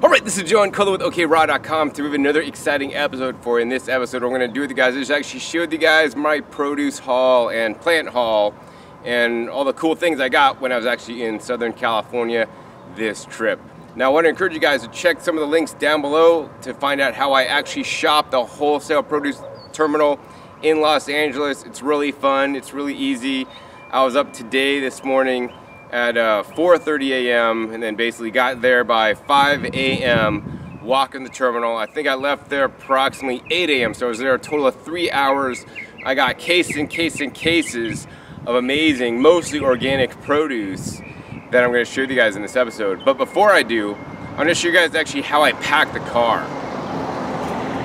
Alright, this is John Kohler with okraw.com to with another exciting episode for you. In this episode, what I'm going to do with you guys is actually show you guys my produce haul and plant haul and all the cool things I got when I was actually in Southern California this trip. Now, I want to encourage you guys to check some of the links down below to find out how I actually shop the wholesale produce terminal in Los Angeles. It's really fun, it's really easy. I was up today this morning at 4:30 a.m. and then basically got there by 5 a.m. walking the terminal. I think I left there approximately 8 a.m. so I was there a total of 3 hours. I got case and case and cases of amazing, mostly organic produce that I'm going to show you guys in this episode. But before I do, I'm going to show you guys actually how I pack the car.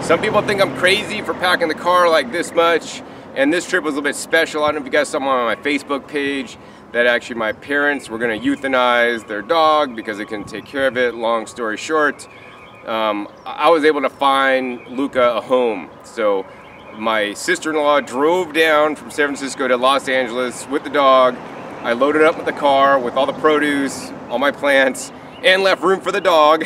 Some people think I'm crazy for packing the car like this much, and this trip was a little bit special. I don't know if you guys saw on my Facebook page that actually my parents were going to euthanize their dog because they couldn't take care of it. Long story short, I was able to find Luca a home. So my sister-in-law drove down from San Francisco to Los Angeles with the dog. I loaded up with the car with all the produce, all my plants, and left room for the dog,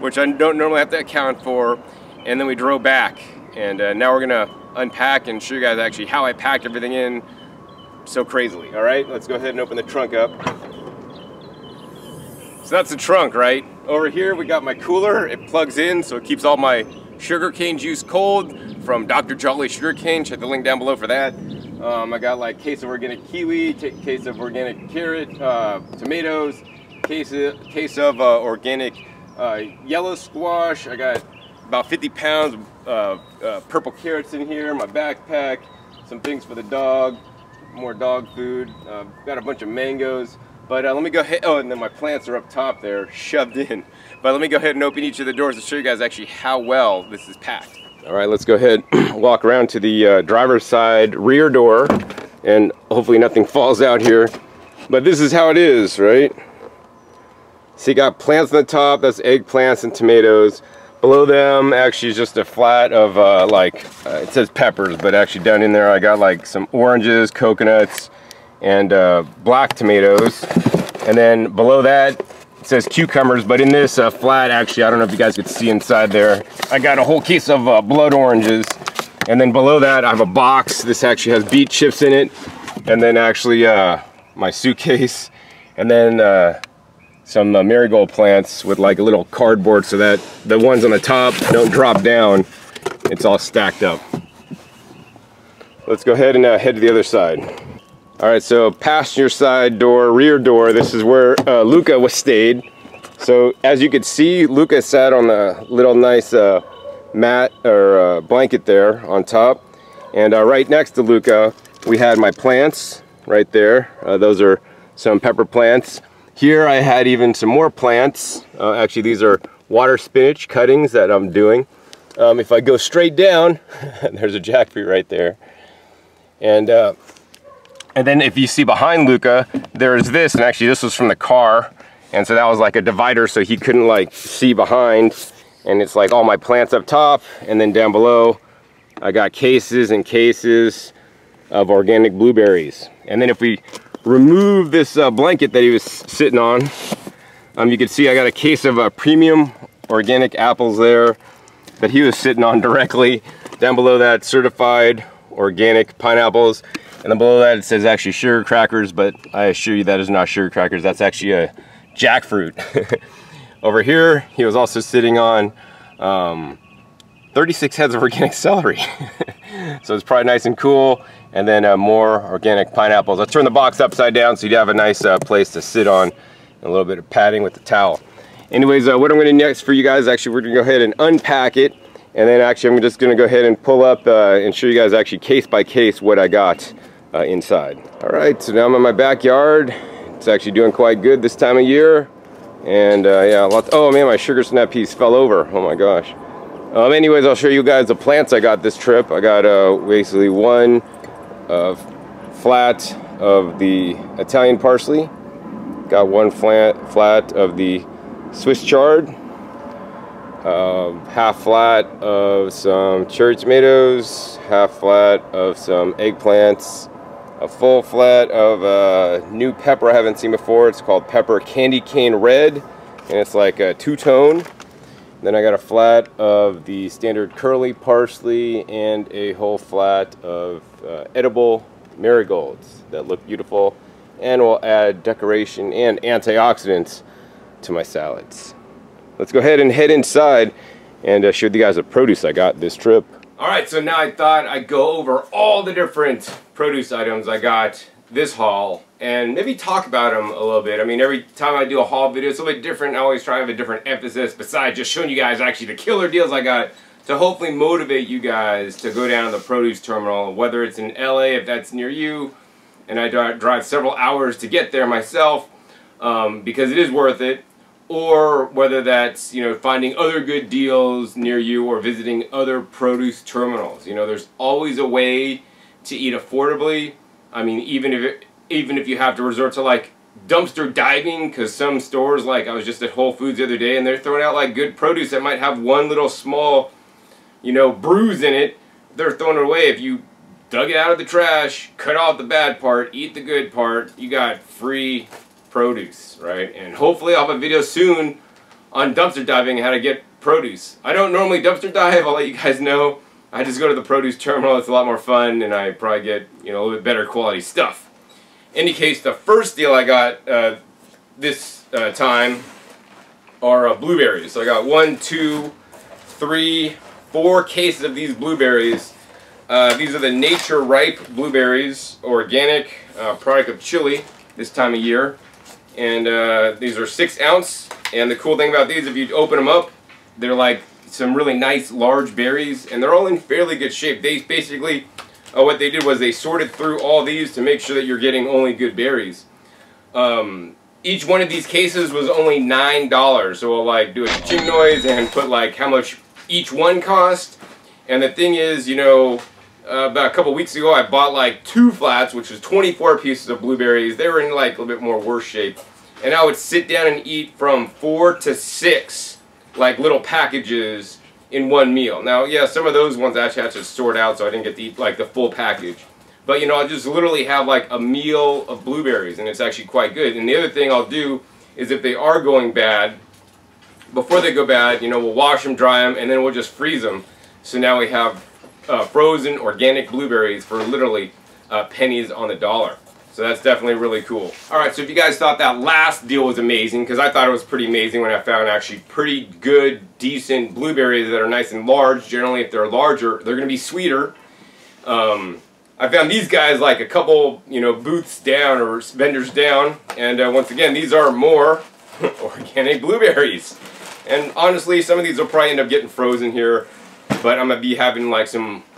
which I don't normally have to account for. And then we drove back, and now we're gonna unpack and show you guys actually how I packed everything in so crazily. All right, let's go ahead and open the trunk up. So that's the trunk, right? Over here we got my cooler. It plugs in, so it keeps all my sugarcane juice cold from Dr. Jolly Sugarcane. Check the link down below for that. I got like case of organic kiwi, case of organic carrot, tomatoes, case of organic yellow squash. I got about 50 pounds of purple carrots in here, my backpack, some things for the dog, more dog food, got a bunch of mangoes, but let me go ahead, oh, and then my plants are up top there, shoved in. But let me go ahead and open each of the doors to show you guys actually how well this is packed. All right, let's go ahead walk around to the driver's side rear door, and hopefully nothing falls out here, but this is how it is, right? So you got plants on the top, that's eggplants and tomatoes. Below them actually is just a flat of it says peppers, but actually down in there I got like some oranges, coconuts, and black tomatoes. And then below that it says cucumbers, but in this flat, actually I don't know if you guys could see inside there, I got a whole case of blood oranges. And then below that I have a box. This actually has beet chips in it, and then actually my suitcase, and then some marigold plants with like a little cardboard so that the ones on the top don't drop down. It's all stacked up. Let's go ahead and head to the other side. All right, so passenger side door, rear door, this is where Luca was stayed. So as you could see, Luca sat on the little nice mat or blanket there on top. And right next to Luca, we had my plants right there. Those are some pepper plants. Here I had even some more plants. Actually, these are water spinach cuttings that I'm doing. If I go straight down, there's a jackfruit right there. And then if you see behind Luca, there is this, and actually this was from the car. And so that was like a divider so he couldn't like see behind. And it's like all my plants up top, and then down below, I got cases and cases of organic blueberries. And then if we remove this blanket that he was sitting on, you can see I got a case of premium organic apples there that he was sitting on directly. Down below that, certified organic pineapples, and then below that it says actually sugar crackers, but I assure you that is not sugar crackers, that's actually a jackfruit. Over here he was also sitting on 36 heads of organic celery. So it's probably nice and cool. And then more organic pineapples. I turned the box upside down so you'd have a nice place to sit on, a little bit of padding with the towel. Anyways, what I'm gonna do next for you guys, actually we're gonna go ahead and unpack it, and then actually I'm just gonna go ahead and pull up and show you guys actually case by case what I got inside. All right, so now I'm in my backyard. It's actually doing quite good this time of year. And yeah, lots, oh man, my sugar snap piece fell over, oh my gosh. Anyways, I'll show you guys the plants I got this trip. I got basically one flat of the Italian parsley, got one flat of the Swiss chard, half flat of some cherry tomatoes, half flat of some eggplants, a full flat of a new pepper I haven't seen before. It's called Pepper Candy Cane Red, and it's like a two-tone. Then I got a flat of the standard curly parsley and a whole flat of edible marigolds that look beautiful and will add decoration and antioxidants to my salads. Let's go ahead and head inside and show you guys the produce I got this trip. Alright, so now I thought I'd go over all the different produce items I got this haul and maybe talk about them a little bit. I mean, every time I do a haul video, it's a little bit different. I always try to have a different emphasis besides just showing you guys actually the killer deals I got to hopefully motivate you guys to go down to the produce terminal, whether it's in LA, if that's near you, and I drive several hours to get there myself because it is worth it, or whether that's, you know, finding other good deals near you or visiting other produce terminals. You know, there's always a way to eat affordably. I mean, even if you have to resort to like dumpster diving, because some stores, like I was just at Whole Foods the other day and they're throwing out like good produce that might have one little small, you know, bruise in it. They're throwing it away. If you dug it out of the trash, cut off the bad part, eat the good part, you got free produce, right? And hopefully I'll have a video soon on dumpster diving and how to get produce. I don't normally dumpster dive, I'll let you guys know. I just go to the produce terminal, it's a lot more fun, and I probably get, you know, a little bit better quality stuff. In any case, the first deal I got this time are blueberries. So I got 4 cases of these blueberries. These are the Nature Ripe Blueberries, organic, product of Chile this time of year. And these are 6 ounce, and the cool thing about these, if you open them up, they're like some really nice large berries, and they're all in fairly good shape. They basically, what they did was they sorted through all these to make sure that you're getting only good berries. Each one of these cases was only $9, so we'll like do a ching noise and put like how much each one cost. And the thing is, you know, about a couple weeks ago I bought like 2 flats, which was 24 pieces of blueberries. They were in like a little bit more worse shape, and I would sit down and eat from 4 to 6 like little packages in one meal. Now, yeah, some of those ones I actually had to sort out, so I didn't get to eat like the full package. But, you know, I just literally have like a meal of blueberries, and it's actually quite good. And the other thing I'll do is if they are going bad, before they go bad, you know, we'll wash them, dry them, and then we'll just freeze them. So now we have frozen organic blueberries for literally pennies on the dollar. So that's definitely really cool. Alright, so if you guys thought that last deal was amazing, because I thought it was pretty amazing when I found actually pretty good, decent blueberries that are nice and large. Generally, if they're larger, they're going to be sweeter. I found these guys like a couple, you know, booths down or vendors down. And once again, these are more organic blueberries. And honestly, some of these will probably end up getting frozen here. But I'm going to be having like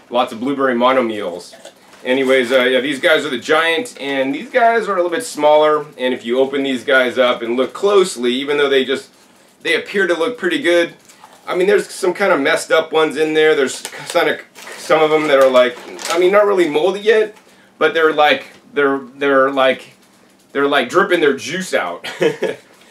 lots of blueberry mono meals. Anyways, yeah, these guys are the giant, and these guys are a little bit smaller, and if you open these guys up and look closely, even though they appear to look pretty good, I mean, there's some kind of messed up ones in there. There's some of them that are like, I mean, not really moldy yet, but they're like dripping their juice out.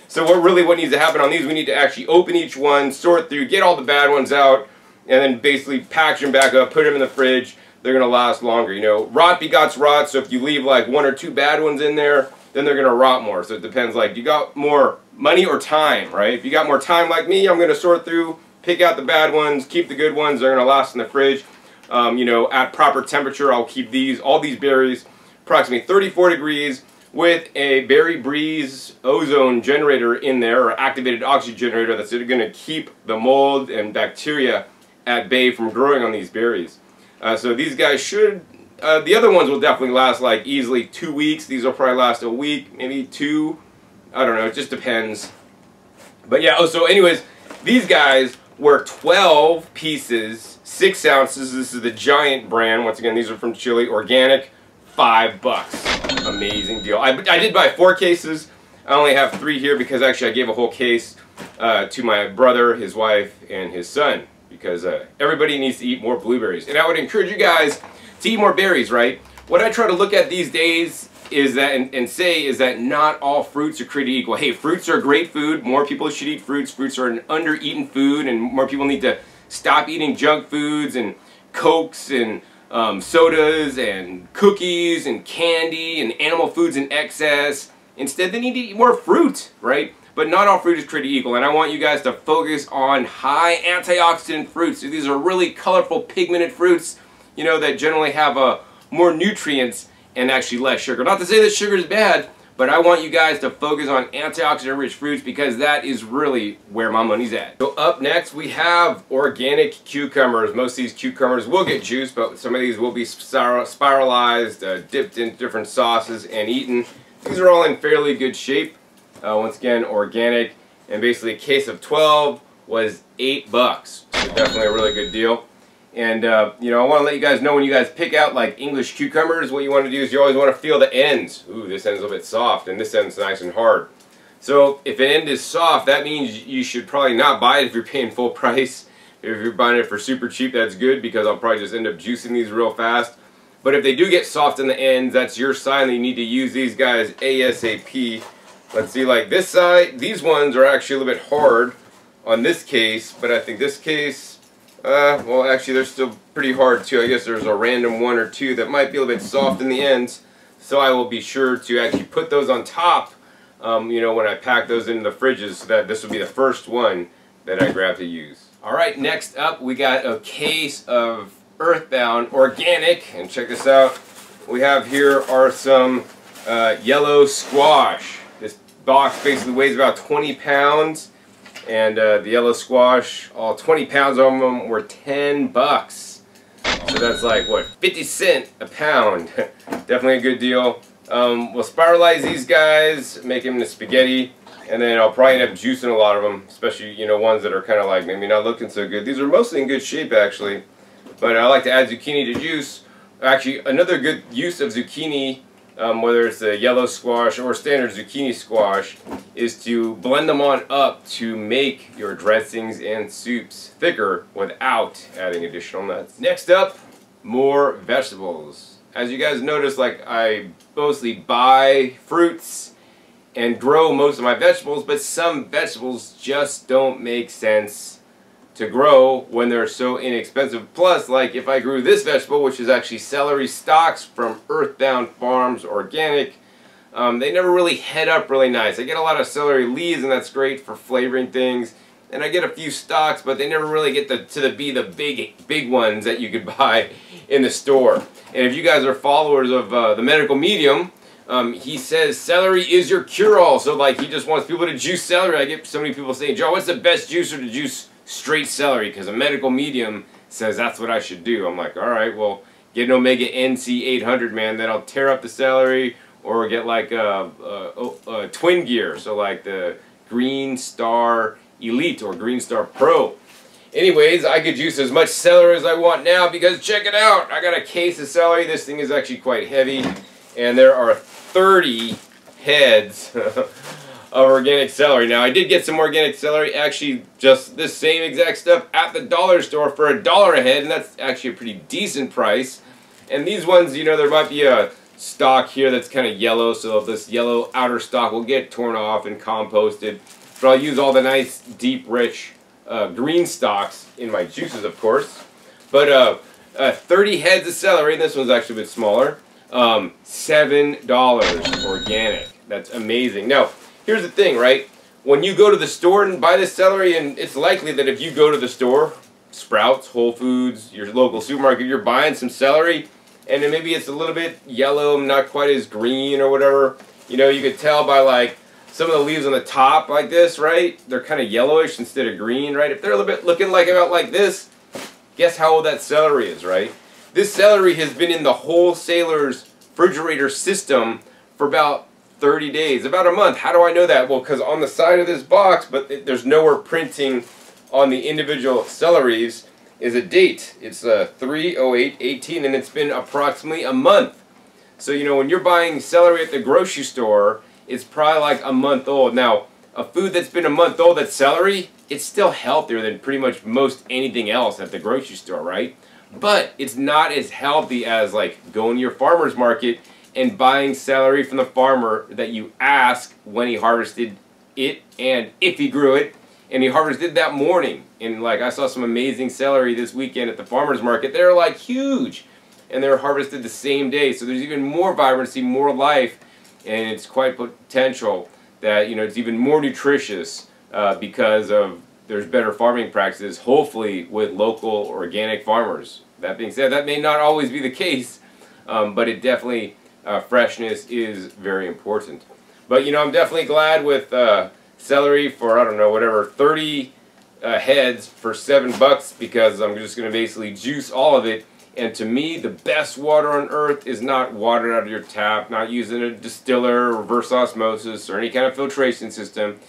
So what needs to happen on these, we need to actually open each one, sort through, get all the bad ones out, and then basically pack them back up, put them in the fridge. They're going to last longer. You know, rot begots rot, so if you leave like 1 or 2 bad ones in there, then they're going to rot more. So it depends, like, you got more money or time, right? If you got more time like me, I'm going to sort through, pick out the bad ones, keep the good ones. They're going to last in the fridge. You know, at proper temperature, I'll keep all these berries approximately 34 degrees with a berry breeze ozone generator in there, or activated oxygen generator, that's going to keep the mold and bacteria at bay from growing on these berries. So these guys should, the other ones will definitely last like easily 2 weeks. These will probably last a week, maybe 2. I don't know, it just depends. But yeah, oh, so anyways, these guys were 12 pieces, 6 ounces. This is the Giant brand. Once again, these are from Chile, organic, $5. Amazing deal. I did buy 4 cases. I only have 3 here because actually I gave a whole case to my brother, his wife, and his son, because everybody needs to eat more blueberries. And I would encourage you guys to eat more berries, right? What I try to look at these days is that, and say, is that not all fruits are created equal. Hey, fruits are great food. More people should eat fruits. Fruits are an under-eaten food, and more people need to stop eating junk foods and Cokes and sodas and cookies and candy and animal foods in excess. Instead, they need to eat more fruit, right? But not all fruit is created equal, and I want you guys to focus on high antioxidant fruits. So these are really colorful, pigmented fruits, you know, that generally have more nutrients and actually less sugar. Not to say that sugar is bad, but I want you guys to focus on antioxidant-rich fruits because that is really where my money's at. So up next, we have organic cucumbers. Most of these cucumbers will get juice, but some of these will be spiralized, dipped in different sauces, and eaten. These are all in fairly good shape. Once again, organic, and basically a case of 12 was $8. So definitely a really good deal. And you know, I want to let you guys know when you guys pick out like English cucumbers, what you want to do is you always want to feel the ends. Ooh, this end's a little bit soft, and this end's nice and hard. So if an end is soft, that means you should probably not buy it if you're paying full price. If you're buying it for super cheap, that's good because I'll probably just end up juicing these real fast. But if they do get soft in the ends, that's your sign that you need to use these guys ASAP. Let's see, like this side, these ones are actually a little bit hard on this case, but I think this case, well actually they're still pretty hard too. I guess there's a random one or two that might be a little bit soft in the ends, so I will be sure to actually put those on top, you know, when I pack those into the fridges, so that this will be the first one that I grab to use. Alright, next up we got a case of EarthBound Organic, and check this out. We have here are some yellow squash. This box basically weighs about 20 pounds, and the yellow squash, all 20 pounds of them were $10. So that's like, what, 50 cents a pound. Definitely a good deal. We'll spiralize these guys, make them into spaghetti, and then I'll probably end up juicing a lot of them, especially, you know, ones that are kind of like maybe not looking so good. These are mostly in good shape, actually. But I like to add zucchini to juice. Actually, another good use of zucchini, whether it's the yellow squash or standard zucchini squash, is to blend them on up to make your dressings and soups thicker without adding additional nuts. Next up, more vegetables. As you guys notice, like, I mostly buy fruits and grow most of my vegetables, but some vegetables just don't make sense to grow when they're so inexpensive. Plus, like if I grew this vegetable, which is actually celery stalks from EarthBound Farms Organic, they never really head up really nice. I get a lot of celery leaves, and that's great for flavoring things. And I get a few stalks, but they never really get to be the big ones that you could buy in the store. And if you guys are followers of the medical medium, he says celery is your cure-all. So like he just wants people to juice celery. I get so many people saying, Joe, what's the best juicer to juice straight celery? Because a medical medium says that's what I should do. I'm like, all right, well, get an Omega NC800, man. That'll tear up the celery, or get like a twin gear. So like the Green Star Elite or Green Star Pro. Anyways, I could juice as much celery as I want now because check it out. I got a case of celery. This thing is actually quite heavy. And there are 30 heads of organic celery. Now I did get some organic celery, actually just this same exact stuff at the dollar store for $1 a head, and that's actually a pretty decent price. And these ones, you know, there might be a stalk here that's kind of yellow, so this yellow outer stalk will get torn off and composted. But I'll use all the nice, deep, rich green stalks in my juices, of course. But 30 heads of celery, and this one's actually a bit smaller, $7 organic. That's amazing. Now, here's the thing, right? When you go to the store and buy this celery, and it's likely that if you go to the store, Sprouts, Whole Foods, your local supermarket, you're buying some celery, and then maybe it's a little bit yellow, not quite as green or whatever. You know, you could tell by like some of the leaves on the top like this, right? They're kind of yellowish instead of green, right? If they're a little bit looking like about like this, guess how old that celery is, right? This celery has been in the wholesaler's refrigerator system for about 30 days, about a month. How do I know that? Well, because on the side of this box, but there's nowhere printing on the individual celeries, is a date. It's 3/08/18, and it's been approximately a month. So, you know, when you're buying celery at the grocery store, it's probably like a month old. Now, a food that's been a month old, that's celery, it's still healthier than pretty much most anything else at the grocery store, right? But it's not as healthy as like going to your farmer's market and buying celery from the farmer that you ask when he harvested it and if he grew it, and he harvested that morning. And like I saw some amazing celery this weekend at the farmer's market. They're like huge. and they're harvested the same day. So there's even more vibrancy, more life, and it's quite potential that, you know, it's even more nutritious because of there's better farming practices, hopefully with local organic farmers. That being said, that may not always be the case, but it definitely, freshness is very important. But, you know, I'm definitely glad with celery for, I don't know, whatever, 30 heads for $7, because I'm just going to basically juice all of it. And to me, the best water on earth is not water out of your tap, not using a distiller, reverse osmosis, or any kind of filtration system.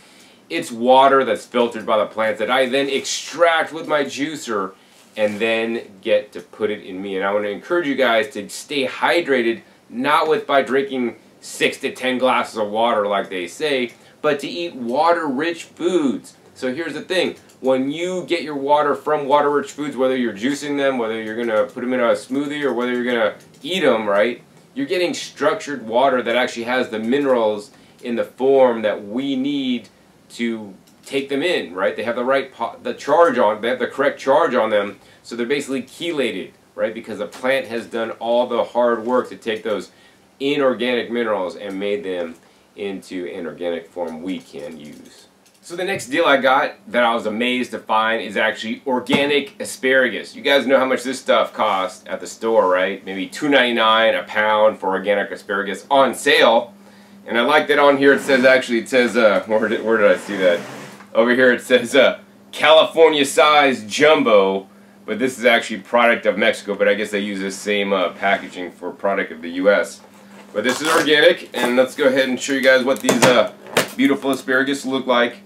It's water that's filtered by the plants that I then extract with my juicer and then get to put it in me. And I want to encourage you guys to stay hydrated, not with by drinking 6 to 10 glasses of water like they say, but to eat water-rich foods. So here's the thing. When you get your water from water-rich foods, whether you're juicing them, whether you're going to put them in a smoothie, or whether you're going to eat them, right, you're getting structured water that actually has the minerals in the form that we need to take them in, right? They have the right correct charge on them, so they're basically chelated, right? Because the plant has done all the hard work to take those inorganic minerals and made them into an organic form we can use. So the next deal I got that I was amazed to find is actually organic asparagus. You guys know how much this stuff costs at the store, right? Maybe $2.99 a pound for organic asparagus on sale. And I like that on here it says, actually it says, where did I see that? Over here it says California size jumbo, but this is actually product of Mexico, but I guess they use this same packaging for product of the US. But this is organic, and let's go ahead and show you guys what these beautiful asparagus look like.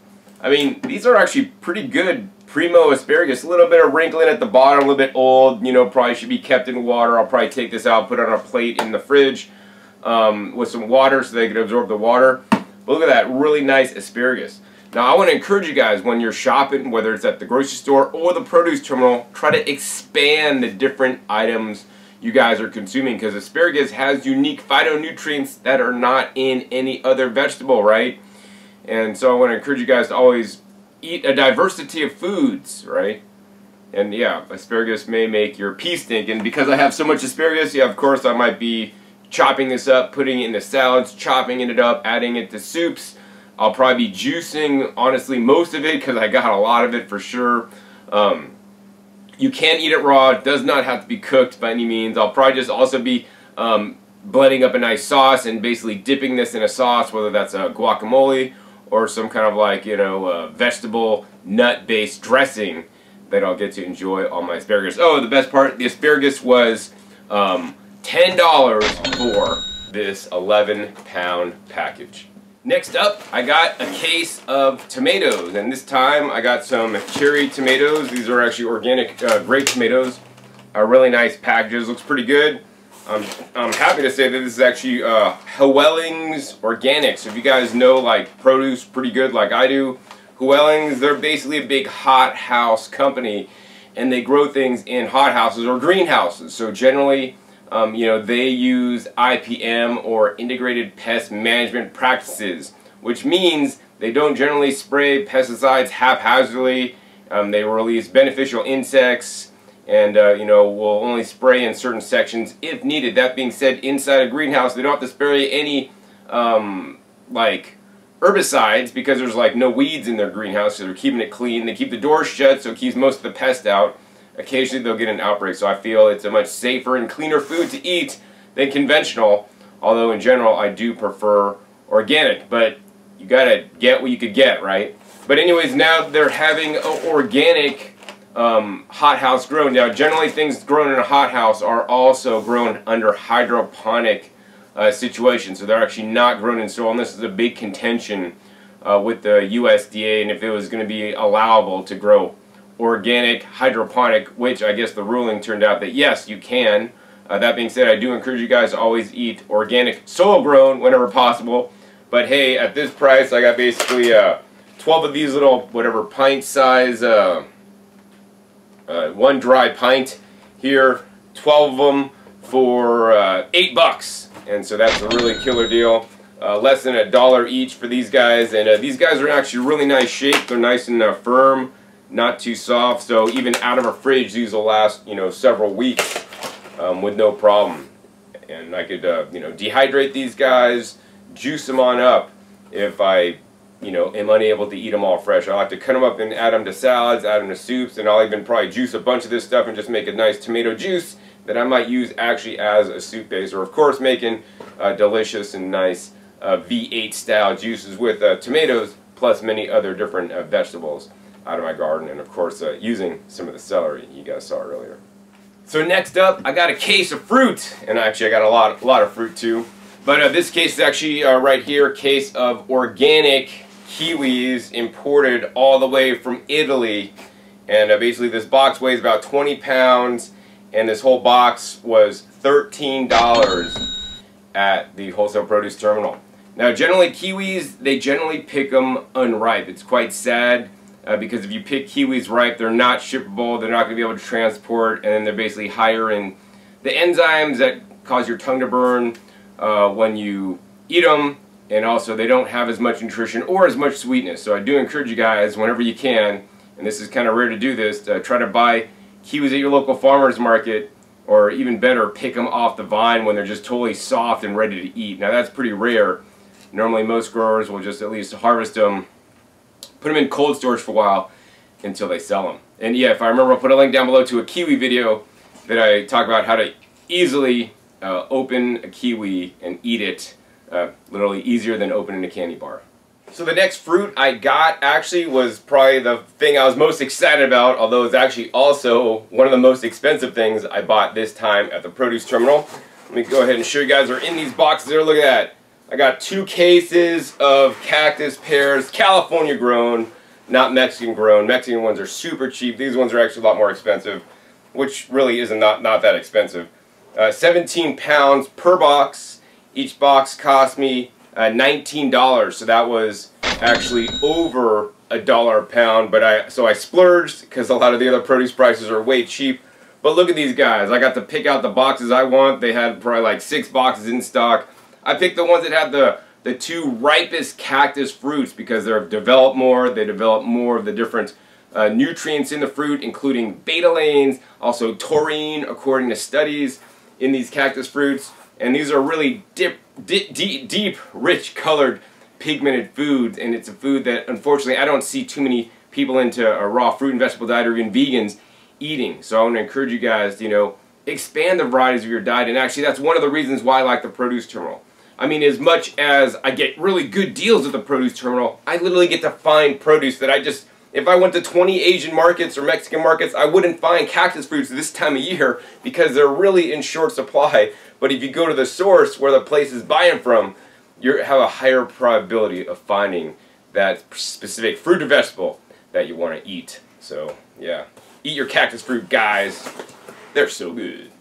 I mean, these are actually pretty good primo asparagus. A little bit of wrinkling at the bottom, a little bit old, you know, probably should be kept in water. I'll probably take this out, put it on a plate in the fridge with some water so they can absorb the water. But look at that, really nice asparagus. Now I want to encourage you guys when you're shopping, whether it's at the grocery store or the produce terminal, try to expand the different items you guys are consuming, because asparagus has unique phytonutrients that are not in any other vegetable, right? And so I want to encourage you guys to always eat a diversity of foods, right? And yeah, asparagus may make your pee stink, and because I have so much asparagus, yeah, of course I might be chopping this up, putting it into salads, chopping it up, adding it to soups. I'll probably be juicing, honestly, most of it, because I got a lot of it for sure. You can eat it raw. It does not have to be cooked by any means. I'll probably just also be blending up a nice sauce and basically dipping this in a sauce, whether that's a guacamole or some kind of, like, you know, vegetable nut-based dressing that I'll get to enjoy on my asparagus. Oh, the best part, the asparagus was $10 for this 11-pound package. Next up, I got a case of tomatoes, and this time I got some cherry tomatoes. These are actually organic grape tomatoes. Really nice packages, looks pretty good. I'm happy to say that this is actually Huelings Organics. So if you guys know, like, produce pretty good like I do, Huelings, they're basically a big hot house company, and they grow things in hot houses or greenhouses. So generally, you know, they use IPM, or integrated pest management practices, which means they don't generally spray pesticides haphazardly. They release beneficial insects, and you know, will only spray in certain sections if needed. That being said, inside a greenhouse, they don't have to spray any like herbicides, because there's like no weeds in their greenhouse, so they're keeping it clean. They keep the doors shut, so it keeps most of the pests out. Occasionally they'll get an outbreak, so I feel it's a much safer and cleaner food to eat than conventional, although in general I do prefer organic, but you gotta get what you could get, right? But anyways, now they're having an organic hothouse grown. Now generally things grown in a hothouse are also grown under hydroponic situations, so they're actually not grown in soil, and this is a big contention with the USDA, and if it was going to be allowable to grow organic hydroponic, which I guess the ruling turned out that yes, you can. That being said, I do encourage you guys to always eat organic soil grown whenever possible, but hey, at this price I got basically 12 of these little whatever pint size one dry pint here, 12 of them for $8, and so that's a really killer deal. Less than $1 each for these guys, and these guys are actually really nice shape. They're nice and firm, not too soft, so even out of a fridge these will last, you know, several weeks. with no problem. And I could, you know, dehydrate these guys, juice them on up if I, you know, am unable to eat them all fresh. I'll have to cut them up and add them to salads, add them to soups, and I'll even probably juice a bunch of this stuff and just make a nice tomato juice that I might use actually as a soup base, or of course making delicious and nice V8 style juices with tomatoes plus many other different vegetables out of my garden, and of course using some of the celery you guys saw earlier. So next up, I got a case of fruit, and actually I got a lot of fruit too, but this case is actually right here, a case of organic kiwis imported all the way from Italy, and basically this box weighs about 20 pounds. And this whole box was $13 at the Wholesale Produce Terminal. Now generally kiwis, they generally pick them unripe. It's quite sad because if you pick kiwis ripe, they're not shippable, they're not going to be able to transport, and then they're basically higher in the enzymes that cause your tongue to burn when you eat them, and also they don't have as much nutrition or as much sweetness. So I do encourage you guys, whenever you can, and this is kind of rare to do this, to try to buy kiwis at your local farmer's market, or even better, pick them off the vine when they're just totally soft and ready to eat. Now that's pretty rare. Normally most growers will just at least harvest them, put them in cold storage for a while until they sell them. And yeah, if I remember, I'll put a link down below to a kiwi video that I talk about how to easily open a kiwi and eat it, literally easier than opening a candy bar. So the next fruit I got actually was probably the thing I was most excited about, although it's actually also one of the most expensive things I bought this time at the produce terminal. Let me go ahead and show you guys are in these boxes there. Look at that. I got 2 cases of cactus pears, California grown, not Mexican grown. Mexican ones are super cheap. These ones are actually a lot more expensive, which really is not that expensive. 17 pounds per box. Each box cost me $19, so that was actually over $1 a pound, but so I splurged because a lot of the other produce prices are way cheap. But look at these guys, I got to pick out the boxes I want. They had probably like 6 boxes in stock. I picked the ones that had the 2 ripest cactus fruits because they've developed more, they develop more of the different nutrients in the fruit, including betalanes, also taurine, according to studies in these cactus fruits. And these are really deep, rich, colored, pigmented foods, and it's a food that unfortunately I don't see too many people into a raw fruit and vegetable diet or even vegans eating. So I want to encourage you guys to, you know, expand the varieties of your diet, and actually that's one of the reasons why I like the produce terminal. I mean, as much as I get really good deals at the produce terminal, I literally get to find produce that I just, if I went to 20 Asian markets or Mexican markets, I wouldn't find cactus fruits this time of year because they're really in short supply. But if you go to the source where the place is buying from, you have a higher probability of finding that specific fruit or vegetable that you want to eat. So yeah, eat your cactus fruit, guys. They're so good.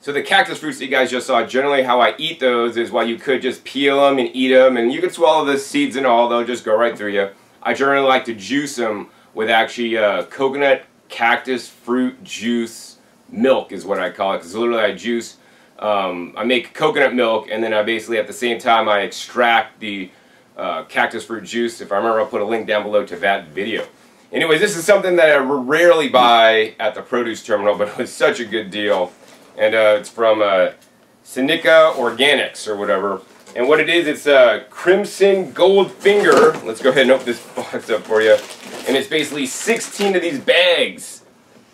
So the cactus fruits that you guys just saw, generally how I eat those is while you could just peel them and eat them, and you could swallow the seeds and all, they'll just go right through you. I generally like to juice them with actually coconut cactus fruit juice milk is what I call it, because literally I juice, I make coconut milk, and then I basically at the same time I extract the cactus fruit juice. If I remember, I'll put a link down below to that video. Anyways, this is something that I rarely buy at the produce terminal, but it was such a good deal, and it's from Seneca Organics or whatever. And what it is, it's a crimson gold finger. Let's go ahead and open this box up for you. And it's basically 16 of these bags.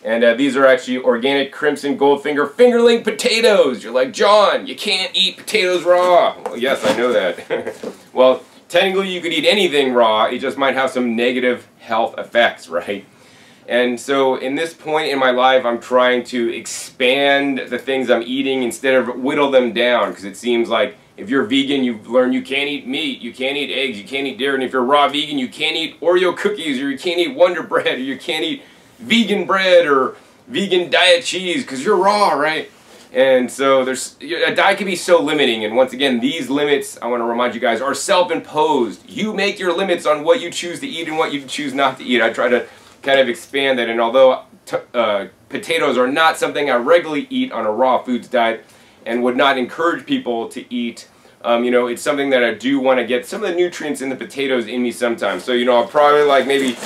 And these are actually organic crimson gold finger fingerling potatoes. You're like, John, you can't eat potatoes raw. Well, yes, I know that. Well, technically you could eat anything raw. It just might have some negative health effects, right? And so in this point in my life, I'm trying to expand the things I'm eating instead of whittle them down, because it seems like if you're vegan, you've learned you can't eat meat, you can't eat eggs, you can't eat dairy, and if you're raw vegan, you can't eat Oreo cookies, or you can't eat Wonder Bread, or you can't eat vegan bread or vegan diet cheese, because you're raw, right? And so there's, a diet can be so limiting, and once again, these limits, I want to remind you guys, are self-imposed. You make your limits on what you choose to eat and what you choose not to eat. I try to kind of expand that, and although potatoes are not something I regularly eat on a raw foods diet, and would not encourage people to eat, you know, it's something that I do want to get some of the nutrients in the potatoes in me sometimes. So, you know, I'll probably like maybe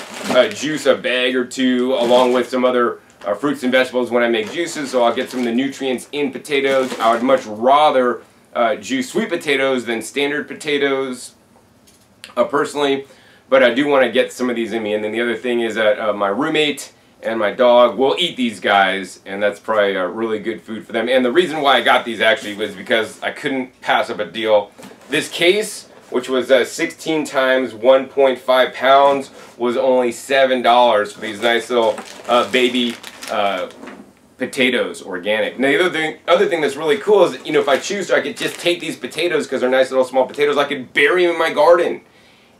juice a bag or two along with some other fruits and vegetables when I make juices, so I'll get some of the nutrients in potatoes. I would much rather juice sweet potatoes than standard potatoes personally, but I do want to get some of these in me. And then the other thing is that my roommate and my dog will eat these guys, and that's probably a really good food for them. And the reason why I got these actually was because I couldn't pass up a deal. This case, which was 16 times 1.5 pounds, was only $7 for these nice little baby potatoes, organic. Now, the other thing that's really cool is that, you know, if I choose to, I could just take these potatoes, because they're nice little small potatoes, I could bury them in my garden.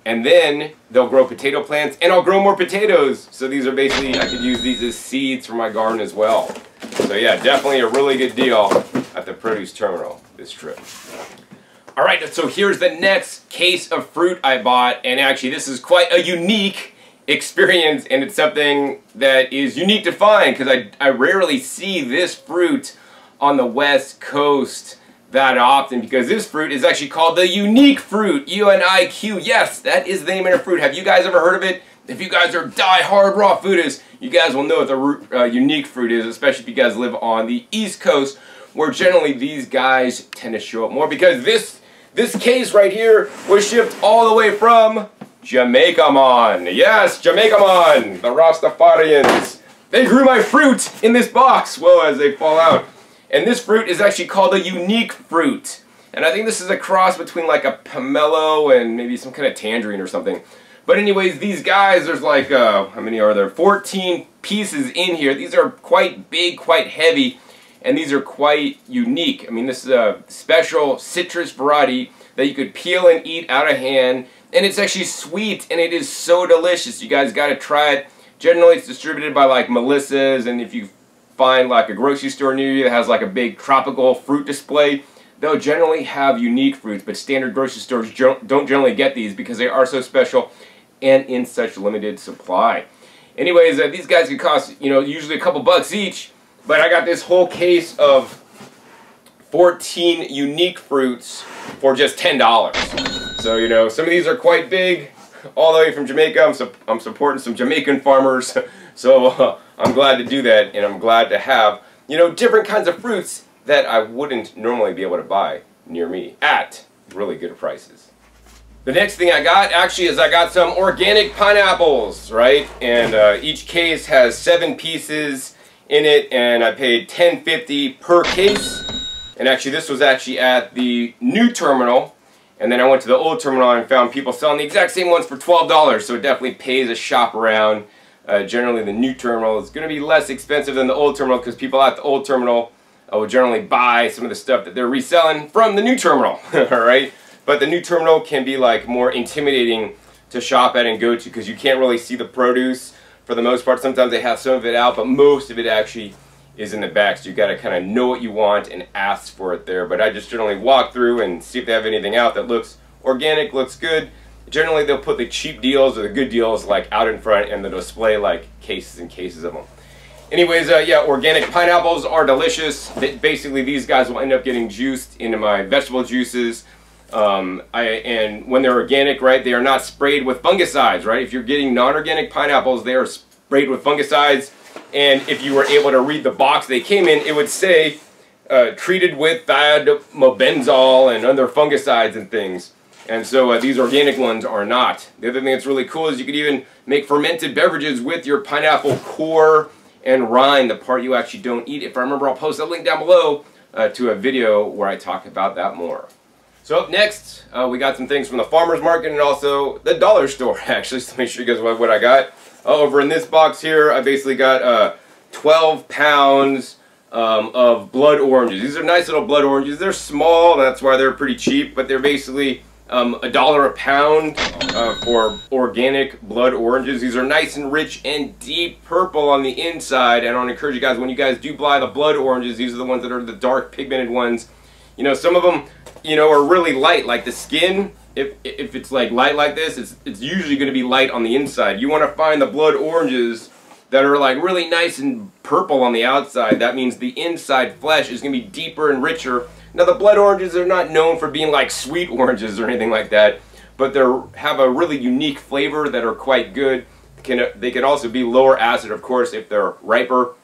And then they'll grow potato plants, and I'll grow more potatoes. So these are basically, I could use these as seeds for my garden as well. So yeah, definitely a really good deal at the produce terminal this trip. All right, so here's the next case of fruit I bought, and actually this is quite a unique experience, and it's something that is unique to find because I rarely see this fruit on the West Coast that often, because this fruit is actually called the unique fruit, UNIQ. Yes, that is the name of the fruit. Have you guys ever heard of it? If you guys are die-hard raw foodists, you guys will know what the unique fruit is, especially if you guys live on the East Coast, where generally these guys tend to show up more, because this case right here was shipped all the way from Jamaica Mon. Yes, Jamaica Mon, the Rastafarians. They grew my fruit in this box, whoa, as they fall out. And this fruit is actually called a unique fruit. And I think this is a cross between like a pomelo and maybe some kind of tangerine or something. But anyways, these guys, there's like, how many are there? 14 pieces in here. These are quite big, quite heavy. And these are quite unique. I mean, this is a special citrus variety that you could peel and eat out of hand. And it's actually sweet, and it is so delicious. You guys gotta try it. Generally, it's distributed by like Melissa's, and if you find like a grocery store near you that has like a big tropical fruit display, they'll generally have unique fruits, but standard grocery stores don't generally get these because they are so special and in such limited supply. Anyways, these guys could cost, you know, usually a couple bucks each. But I got this whole case of 14 unique fruits for just $10. So, you know, some of these are quite big, all the way from Jamaica. I'm supporting some Jamaican farmers, so I'm glad to do that, and I'm glad to have, you know, different kinds of fruits that I wouldn't normally be able to buy near me at really good prices. The next thing I got actually is I got some organic pineapples, right? And each case has 7 pieces in it, and I paid $10.50 per case. And actually this was actually at the new terminal, and then I went to the old terminal and found people selling the exact same ones for $12, so it definitely pays a shop around. Generally the new terminal is going to be less expensive than the old terminal, because people at the old terminal will generally buy some of the stuff that they're reselling from the new terminal. All right, but the new terminal can be like more intimidating to shop at and go to, because you can't really see the produce. For the most part, sometimes they have some of it out, but most of it actually is in the back, so you got to kind of know what you want and ask for it there. But I just generally walk through and see if they have anything out that looks organic, looks good. Generally, they'll put the cheap deals or the good deals like out in front, and they'll display like cases and cases of them. Anyways, yeah, organic pineapples are delicious. Basically, these guys will end up getting juiced into my vegetable juices. And when they're organic, right, they are not sprayed with fungicides, right? If you're getting non-organic pineapples, they are sprayed with fungicides. And if you were able to read the box they came in, it would say treated with thiamobenzol and other fungicides and things. And so these organic ones are not. The other thing that's really cool is you could even make fermented beverages with your pineapple core and rind, the part you actually don't eat. If I remember, I'll post a link down below to a video where I talk about that more. So up next, we got some things from the farmer's market and also the dollar store, actually, so make sure you guys know what I got. Over in this box here, I basically got 12 pounds of blood oranges. These are nice little blood oranges. They're small, that's why they're pretty cheap, but they're basically $1 a pound for organic blood oranges. These are nice and rich and deep purple on the inside, and I want to encourage you guys, when you guys do buy the blood oranges, these are the ones that are the dark pigmented ones. You know, some of them, you know, are really light, like the skin. If it's like light like this, it's usually going to be light on the inside. You want to find the blood oranges that are like really nice and purple on the outside. That means the inside flesh is going to be deeper and richer. Now the blood oranges are not known for being like sweet oranges or anything like that, but they have a really unique flavor that are quite good. They can also be lower acid, of course, if they're riper,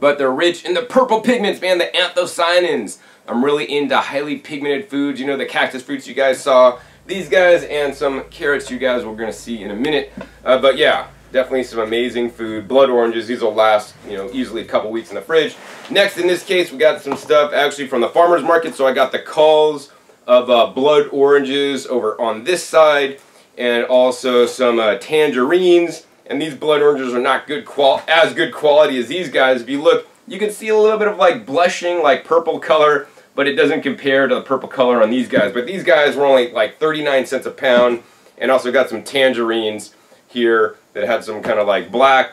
but they're rich in the purple pigments, man, the anthocyanins. I'm really into highly pigmented foods, you know, the cactus fruits you guys saw, these guys, and some carrots you guys were going to see in a minute. But yeah, definitely some amazing food. Blood oranges, these will last, you know, easily a couple weeks in the fridge. Next, in this case, we got some stuff actually from the farmer's market. So I got the culls of blood oranges over on this side, and also some tangerines. And these blood oranges are not good as good quality as these guys. If you look, you can see a little bit of like blushing, like purple color, but it doesn't compare to the purple color on these guys. But these guys were only like 39 cents a pound. And also got some tangerines here that had some kind of like black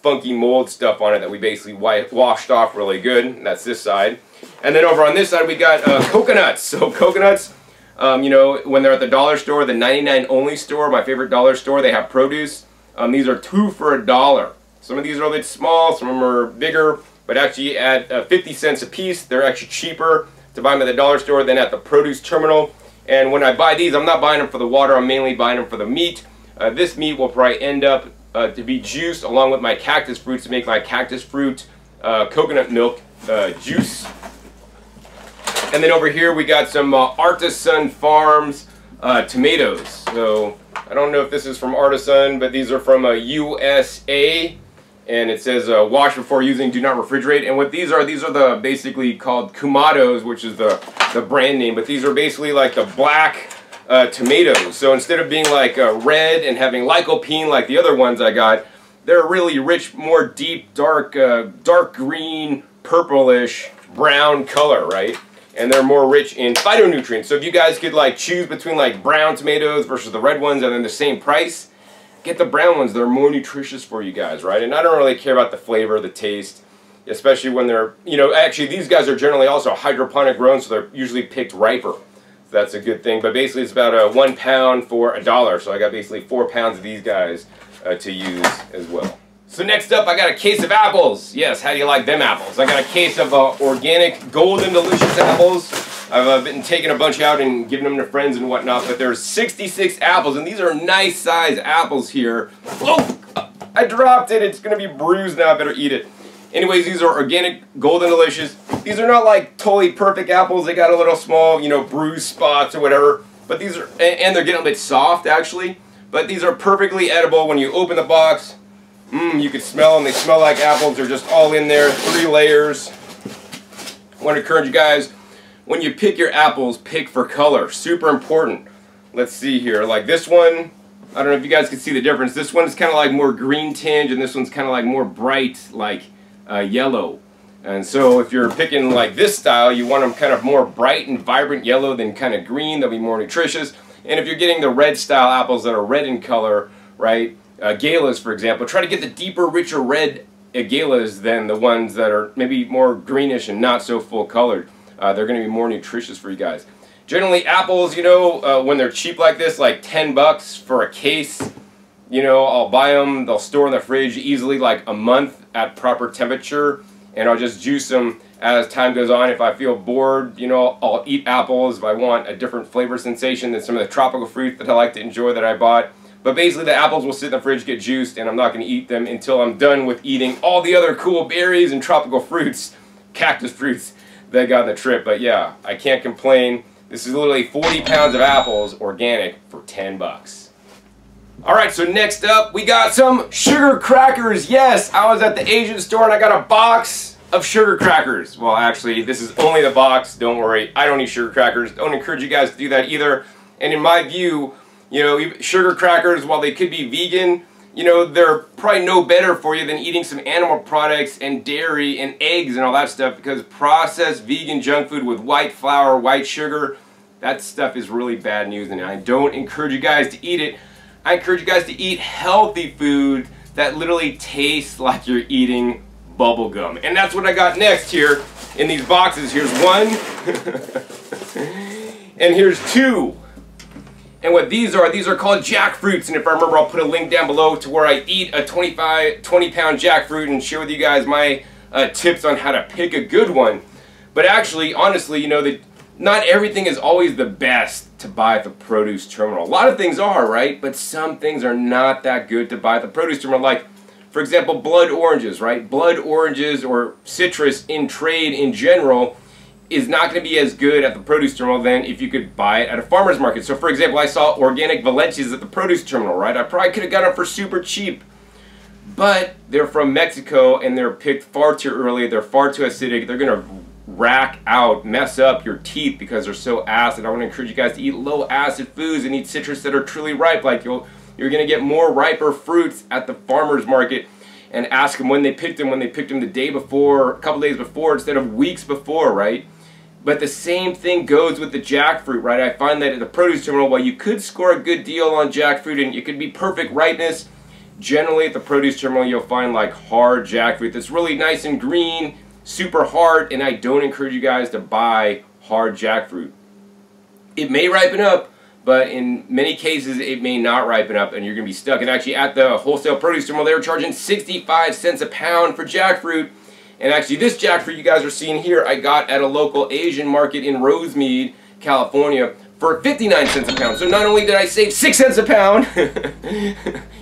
funky mold stuff on it that we basically washed off really good. And that's this side. And then over on this side we got coconuts. So coconuts, you know, when they're at the dollar store, the 99 only store, my favorite dollar store, they have produce. These are $2 for $1. Some of these are a bit small, some of them are bigger, but actually at 50 cents a piece, they're actually cheaper to buy them at the dollar store than at the produce terminal. And when I buy these, I'm not buying them for the water, I'm mainly buying them for the meat. This meat will probably end up to be juiced along with my cactus fruits to make my cactus fruit coconut milk juice. And then over here we got some Artisan Farms tomatoes. So I don't know if this is from Artisan, but these are from USA. And it says wash before using, do not refrigerate. And what these are the basically called Kumatos, which is the brand name. But these are basically like the black tomatoes. So instead of being like red and having lycopene like the other ones I got, they're really rich, more deep, dark green, purplish, brown color, right? And they're more rich in phytonutrients. So if you guys could like choose between like brown tomatoes versus the red ones and then the same price, get the brown ones. They're more nutritious for you guys, right? And I don't really care about the flavor, the taste, especially when they're, you know, actually these guys are generally also hydroponic grown, so they're usually picked riper. So that's a good thing. But basically it's about £1 for $1. So I got basically 4 pounds of these guys to use as well. So next up, I got a case of apples. Yes, how do you like them apples? I got a case of organic, golden, delicious apples. I've been taking a bunch out and giving them to friends and whatnot, but there's 66 apples, and these are nice size apples here. Oh, I dropped it. It's going to be bruised now. I better eat it. Anyways, these are organic, golden, delicious. These are not like totally perfect apples. They got a little small, you know, bruised spots or whatever, but these are, and they're getting a bit soft actually, but these are perfectly edible when you open the box. You can smell them. They smell like apples. They're just all in there, 3 layers. I want to encourage you guys, when you pick your apples, pick for color. Super important. Let's see here. Like this one, I don't know if you guys can see the difference. This one's kind of like more green tinge, and this one's kind of like more bright, like yellow. And so if you're picking like this style, you want them kind of more bright and vibrant yellow than kind of green. They'll be more nutritious. And if you're getting the red style apples that are red in color, right, galas, for example, try to get the deeper, richer red galas than the ones that are maybe more greenish and not so full colored. They're going to be more nutritious for you guys. Generally, apples, you know, when they're cheap like this, like 10 bucks for a case, you know, I'll buy them. They'll store in the fridge easily like a month at proper temperature, and I'll just juice them as time goes on. If I feel bored, you know, I'll eat apples if I want a different flavor sensation than some of the tropical fruit that I like to enjoy that I bought. But basically, the apples will sit in the fridge, get juiced, and I'm not going to eat them until I'm done with eating all the other cool berries and tropical fruits, cactus fruits, that got on the trip. But yeah, I can't complain. This is literally 40 pounds of apples, organic, for 10 bucks. All right, so next up, we got some sugar crackers. Yes, I was at the Asian store and I got a box of sugar crackers. Well, actually, this is only the box. Don't worry, I don't eat sugar crackers. Don't encourage you guys to do that either. And in my view, you know, sugar crackers, while they could be vegan, you know, they're probably no better for you than eating some animal products and dairy and eggs and all that stuff, because processed vegan junk food with white flour, white sugar, that stuff is really bad news, and I don't encourage you guys to eat it. I encourage you guys to eat healthy food that literally tastes like you're eating bubble gum. And that's what I got next here in these boxes. Here's one and here's two. And what these are called jackfruits. And if I remember, I'll put a link down below to where I eat a 20 pound jackfruit and share with you guys my tips on how to pick a good one. But actually, honestly, you know, not everything is always the best to buy at the produce terminal. A lot of things are, right? But some things are not that good to buy at the produce terminal. Like, For example, blood oranges, right? Blood oranges or citrus in trade in general is not going to be as good at the produce terminal than if you could buy it at a farmer's market. So for example, I saw organic Valencias at the produce terminal, right? I probably could have gotten them for super cheap, but they're from Mexico and they're picked far too early. They're far too acidic. They're going to rack out, mess up your teeth because they're so acid. I want to encourage you guys to eat low acid foods and eat citrus that are truly ripe. Like you're going to get more riper fruits at the farmer's market, and ask them when they picked them the day before, a couple days before instead of weeks before, right? But the same thing goes with the jackfruit, right? I find that at the produce terminal, while you could score a good deal on jackfruit and it could be perfect ripeness, generally at the produce terminal you'll find like hard jackfruit that's really nice and green, super hard, and I don't encourage you guys to buy hard jackfruit. It may ripen up, but in many cases it may not ripen up and you're going to be stuck. And actually at the wholesale produce terminal they were charging 65 cents a pound for jackfruit. And actually this jackfruit you guys are seeing here I got at a local Asian market in Rosemead, California for 59 cents a pound. So not only did I save 6 cents a pound,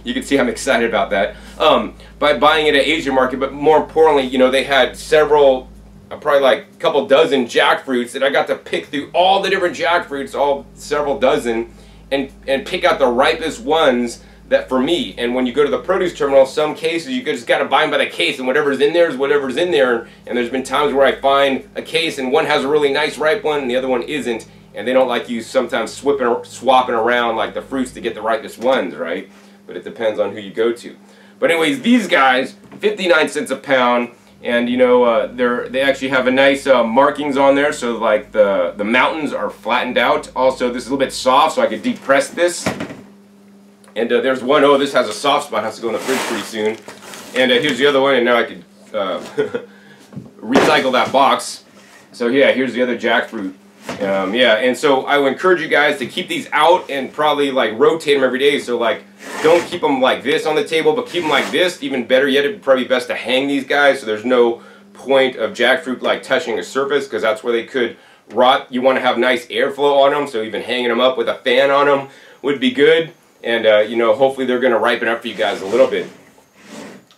you can see I'm excited about that, by buying it at Asian market, but more importantly, you know, they had several, probably like a couple dozen jackfruits that I got to pick through all the different jackfruits, all several dozen, and pick out the ripest ones that for me. And when you go to the produce terminal, some cases you just got to buy them by the case, and whatever's in there is whatever's in there. And there's been times where I find a case and one has a really nice ripe one and the other one isn't, and they don't like you sometimes swapping around like the fruits to get the ripest ones, right? But it depends on who you go to. But anyways, these guys, 59 cents a pound. And you know, they actually have a nice markings on there, so like the mountains are flattened out. Also, this is a little bit soft, so I could depress this. And there's one, oh, this has a soft spot, has to go in the fridge pretty soon. And here's the other one, and now I could recycle that box. So yeah, here's the other jackfruit. Yeah, and so I would encourage you guys to keep these out and probably like rotate them every day. So like, don't keep them like this on the table, but keep them like this. Even better yet, it'd probably be best to hang these guys so there's no point of jackfruit like touching a surface, because that's where they could rot. You want to have nice airflow on them, so even hanging them up with a fan on them would be good. And you know, hopefully they're going to ripen up for you guys a little bit.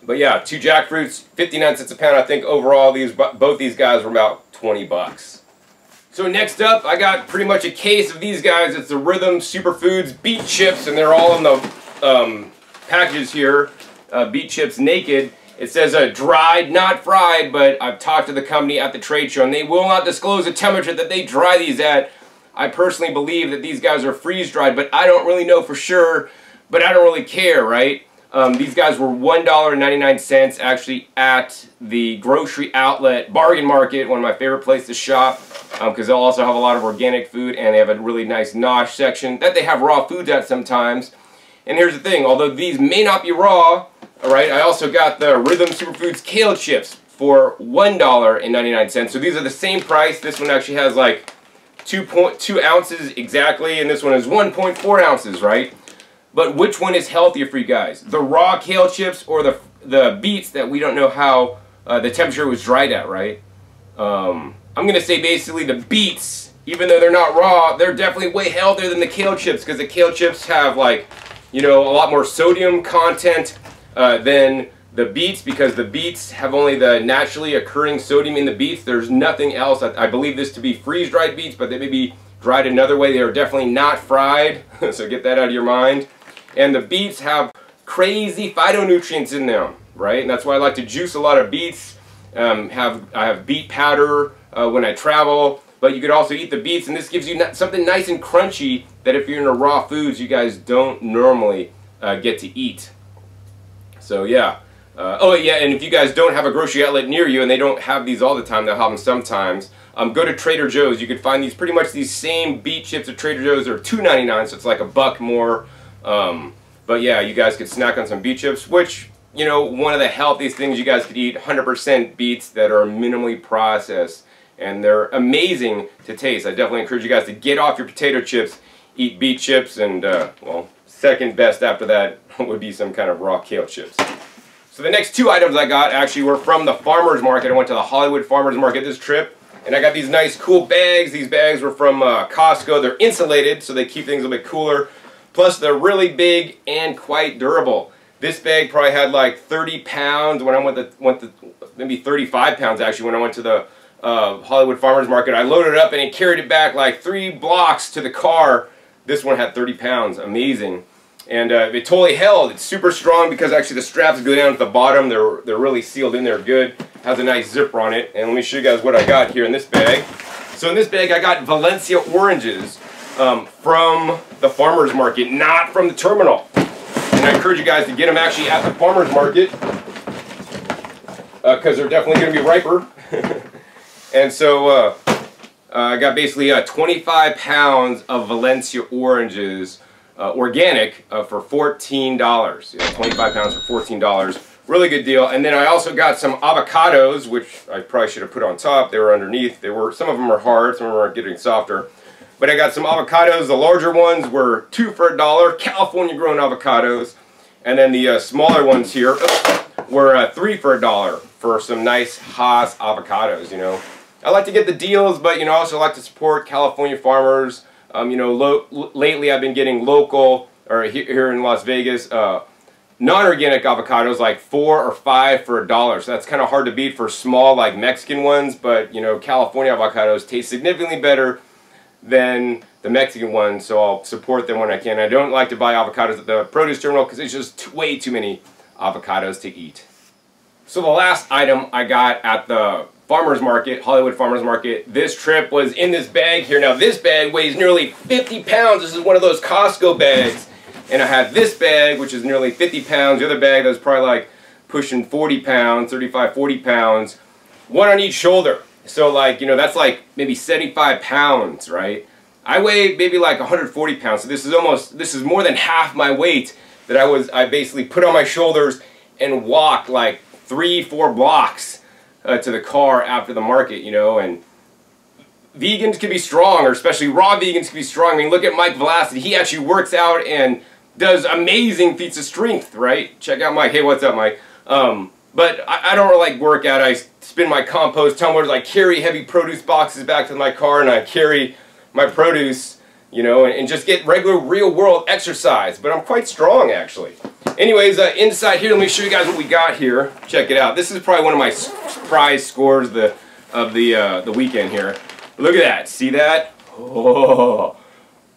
But yeah, 2 jackfruits, 59 cents a pound. I think overall these, both these guys were about 20 bucks. So next up, I got pretty much a case of these guys. It's the Rhythm Superfoods beet chips, and they're all in the packages here. Beet chips naked. It says dried, not fried, but I've talked to the company at the trade show, and they will not disclose the temperature that they dry these at. I personally believe that these guys are freeze-dried, but I don't really know for sure, but I don't really care, right? These guys were $1.99 actually at the Grocery Outlet Bargain Market, one of my favorite places to shop, because they'll also have a lot of organic food, and they have a really nice nosh section that they have raw foods at sometimes. And here's the thing, although these may not be raw, all right, I also got the Rhythm Superfoods kale chips for $1.99. So these are the same price. This one actually has like 2.2 ounces exactly, and this one is 1.4 ounces, right? But which one is healthier for you guys? The raw kale chips or the beets that we don't know how the temperature was dried at, right? I'm gonna say basically the beets, even though they're not raw, they're definitely way healthier than the kale chips, because the kale chips have like, you know, a lot more sodium content than the beets, because the beets have only the naturally occurring sodium in the beets. There's nothing else. I believe this to be freeze-dried beets, but they may be dried another way. They are definitely not fried, so get that out of your mind. And the beets have crazy phytonutrients in them, right? And that's why I like to juice a lot of beets. I have beet powder when I travel, but you could also eat the beets, and this gives you something nice and crunchy that if you're into raw foods, you guys don't normally get to eat. So yeah. Oh yeah, and if you guys don't have a grocery outlet near you, and they don't have these all the time, they'll have them sometimes, go to Trader Joe's. You could find these pretty much these same beet chips at Trader Joe's. They're $2.99, so it's like a buck more. But yeah, you guys could snack on some beet chips, which, you know, one of the healthiest things you guys could eat, 100% beets that are minimally processed, and they're amazing to taste. I definitely encourage you guys to get off your potato chips, eat beet chips, and well, second best after that would be some kind of raw kale chips. So the next 2 items I got actually were from the farmer's market. I went to the Hollywood farmer's market this trip, and I got these nice cool bags. These bags were from Costco. They're insulated, so they keep things a bit cooler. Plus, they're really big and quite durable. This bag probably had like 30 pounds when I went to maybe 35 pounds actually when I went to the Hollywood Farmers Market. I loaded it up and it carried it back like 3 blocks to the car. This one had 30 pounds. Amazing. And it totally held. It's super strong because actually the straps go down at the bottom. They're really sealed in there good. Has a nice zipper on it. And let me show you guys what I got here in this bag. So in this bag I got Valencia oranges from the farmer's market, not from the terminal. And I encourage you guys to get them actually at the farmer's market because they're definitely going to be riper. And so I got basically 25 pounds of Valencia oranges, organic, for $14. Yeah, 25 pounds for $14. Really good deal. And then I also got some avocados, which I probably should have put on top. They were underneath. They were, some of them are hard, some of them are getting softer. But I got some avocados. The larger ones were $2 for $1, California grown avocados. And then the smaller ones here were $3 for $1 for some nice Haas avocados, you know. I like to get the deals, but you know, I also like to support California farmers. You know, lately I've been getting local, or here in Las Vegas, non-organic avocados like 4 or 5 for $1. So that's kind of hard to beat for small like Mexican ones, but you know, California avocados taste significantly better than the Mexican ones, so I'll support them when I can. I don't like to buy avocados at the produce terminal because it's just way too many avocados to eat. So the last item I got at the farmer's market, Hollywood Farmers Market, this trip was in this bag here. Now this bag weighs nearly 50 pounds. This is one of those Costco bags. And I had this bag, which is nearly 50 pounds. The other bag that was probably like pushing 40 pounds, 35, 40 pounds. One on each shoulder. So like, you know, that's like maybe 75 pounds, right? I weigh maybe like 140 pounds. So this is almost, this is more than half my weight that I basically put on my shoulders and walked like 3, 4 blocks to the car after the market, you know. And vegans can be strong, or especially raw vegans can be strong. I mean, look at Mike Velasquez. He actually works out and does amazing feats of strength, right? Check out Mike. Hey, what's up, Mike? But I don't really like work out. I spin my compost tumblers. I carry heavy produce boxes back to my car, and I carry my produce, you know, and just get regular real-world exercise. But I'm quite strong, actually. Anyways, inside here, let me show you guys what we got here. Check it out. This is probably one of my prize scores of the weekend here. Look at that. See that? Oh,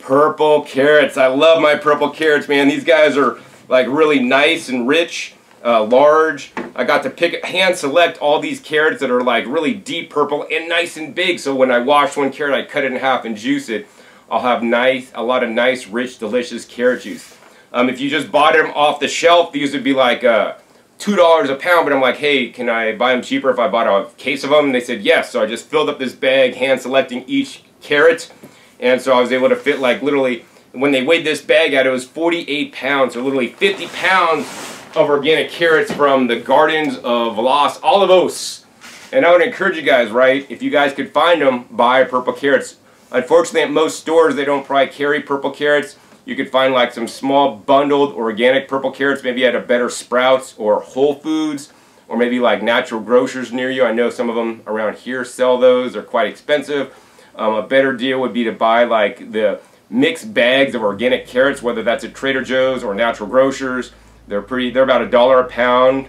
purple carrots. I love my purple carrots, man. These guys are, like, really nice and rich. Large. I got to pick, hand select all these carrots that are like really deep purple and nice and big. So when I wash one carrot, I cut it in half and juice it. I'll have a lot of nice, rich, delicious carrot juice. If you just bought them off the shelf, these would be like $2 a pound. But I'm like, hey, can I buy them cheaper if I bought a case of them? And they said yes. So I just filled up this bag, hand selecting each carrot, and so I was able to fit like literally when they weighed this bag out, it was 48 pounds, or literally 50 pounds. Of organic carrots from the Gardens of Los Olivos. And I would encourage you guys, right, if you guys could find them, buy purple carrots. Unfortunately, at most stores, they don't probably carry purple carrots. You could find like some small bundled organic purple carrots, maybe at a Better Sprouts or Whole Foods, or maybe like Natural Grocers near you. I know some of them around here sell those. They're quite expensive. A better deal would be to buy like the mixed bags of organic carrots, whether that's at Trader Joe's or Natural Grocers. They're about $1 a pound.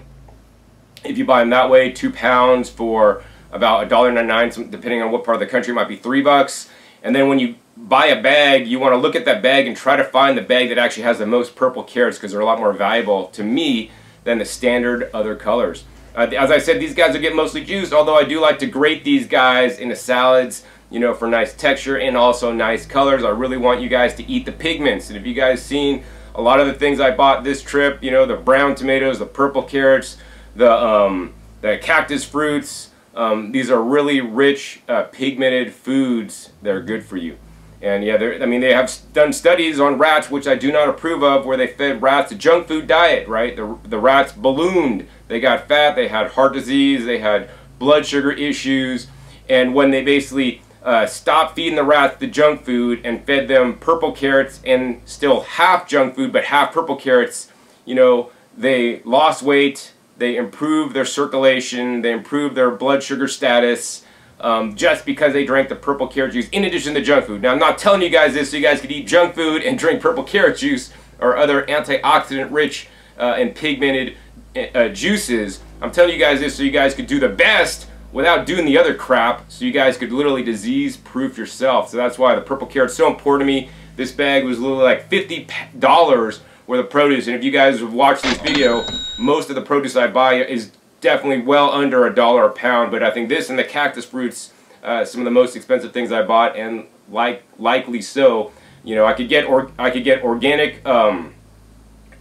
If you buy them that way, 2 pounds for about $1.99, depending on what part of the country, it might be $3. And then when you buy a bag, you want to look at that bag and try to find the bag that actually has the most purple carrots, because they're a lot more valuable to me than the standard other colors. As I said, these guys will get mostly juiced, although I do like to grate these guys into salads, you know, for nice texture and also nice colors. I really want you guys to eat the pigments. And if you guys seen a lot of the things I bought this trip, you know, the brown tomatoes, the purple carrots, the cactus fruits, these are really rich, pigmented foods that are good for you. And yeah, I mean, they have done studies on rats, which I do not approve of, where they fed rats a junk food diet, right? The rats ballooned. They got fat, they had heart disease, they had blood sugar issues, and when they basically stop feeding the rats the junk food and fed them purple carrots and still half junk food but half purple carrots, you know, they lost weight, they improved their circulation, they improved their blood sugar status, just because they drank the purple carrot juice in addition to junk food. Now, I'm not telling you guys this so you guys could eat junk food and drink purple carrot juice or other antioxidant rich and pigmented juices. I'm telling you guys this so you guys could do the best without doing the other crap, so you guys could literally disease-proof yourself. So that's why the purple carrot's so important to me. This bag was literally like $50 worth of produce, and if you guys have watched this video, most of the produce I buy is definitely well under $1 a pound, but I think this and the cactus fruits, some of the most expensive things I bought, and likely so. You know, I could get organic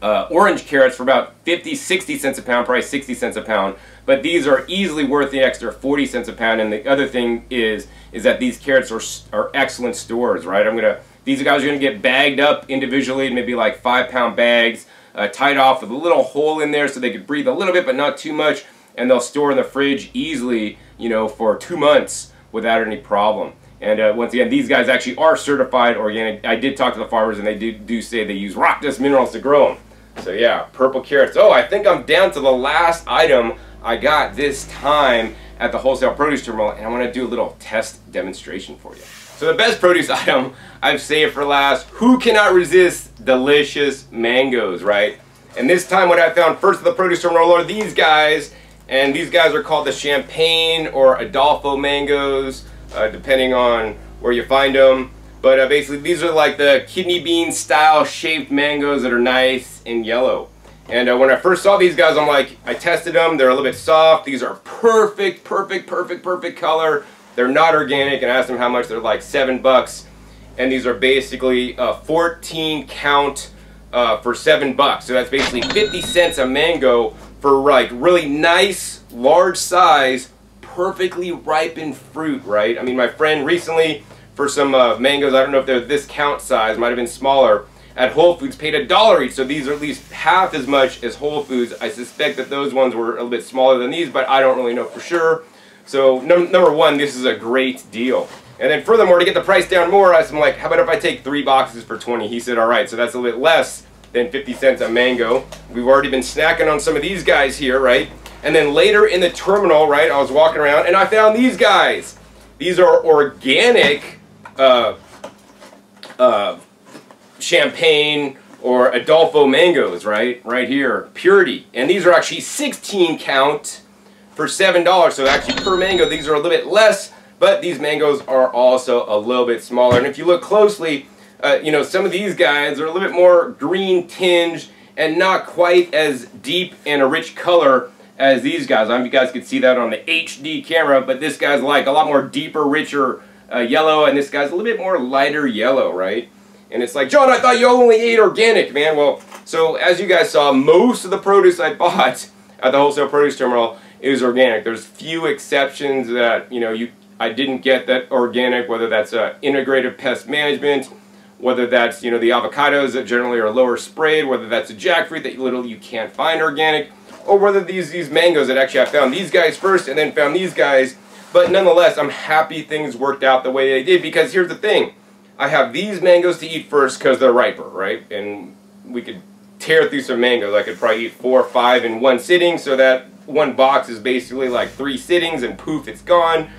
orange carrots for about 50-60 cents a pound, probably 60 cents a pound, but these are easily worth the extra 40 cents a pound. And the other thing is that these carrots are excellent stores, right? These guys are gonna get bagged up individually, maybe like 5-pound bags, tied off with a little hole in there so they could breathe a little bit but not too much, and they'll store in the fridge easily, you know, for 2 months without any problem. And once again, these guys actually are certified organic. I did talk to the farmers, and they do say they use rock dust minerals to grow them. So yeah, purple carrots. Oh, I think I'm down to the last item I got this time at the Wholesale Produce Terminal, and I want to do a little test demonstration for you. So the best produce item I've saved for last. Who cannot resist delicious mangoes, right? And this time what I found first at the Produce Terminal are these guys, and these guys are called the Champagne or Adolfo mangoes, depending on where you find them. But basically these are like the kidney bean style shaped mangoes that are nice and yellow. And when I first saw these guys, I'm like, I tested them, they're a little bit soft. These are perfect color. They're not organic, and I asked them how much. They're like $7. And these are basically a 14 count for $7. So that's basically 50 cents a mango for like really nice, large size, perfectly ripened fruit, right? I mean, my friend recently, for some mangoes, I don't know if they're this count size, might have been smaller, at Whole Foods paid $1 each, so these are at least half as much as Whole Foods. I suspect that those ones were a little bit smaller than these, but I don't really know for sure. So number one, this is a great deal. And then furthermore, to get the price down more, I'm like, how about if I take 3 boxes for 20? He said, all right, so that's a little bit less than 50 cents a mango. We've already been snacking on some of these guys here, right? And then later in the terminal, right, I was walking around and I found these guys. These are organic Champagne or Adolfo mangoes, right? Right here, Purity. And these are actually 16 count for $7. So actually per mango, these are a little bit less, but these mangoes are also a little bit smaller. And if you look closely, you know, some of these guys are a little bit more green tinged and not quite as deep and a rich color as these guys. I don't know if you guys could see that on the HD camera, but this guy's like a lot more deeper, richer yellow, and this guy's a little bit more lighter yellow, right? And it's like, John, I thought you only ate organic, man. Well, so as you guys saw, most of the produce I bought at the Wholesale Produce Terminal is organic. There's few exceptions that, you know, I didn't get that organic, whether that's integrative pest management, whether that's, you know, the avocados that generally are lower sprayed, whether that's a jackfruit that literally you can't find organic, or whether these mangoes that actually I found these guys first and then found these guys. But nonetheless, I'm happy things worked out the way they did, because here's the thing. I have these mangoes to eat first because they're riper, right? And we could tear through some mangoes. I could probably eat 4 or 5 in one sitting, so that one box is basically like 3 sittings and poof, it's gone.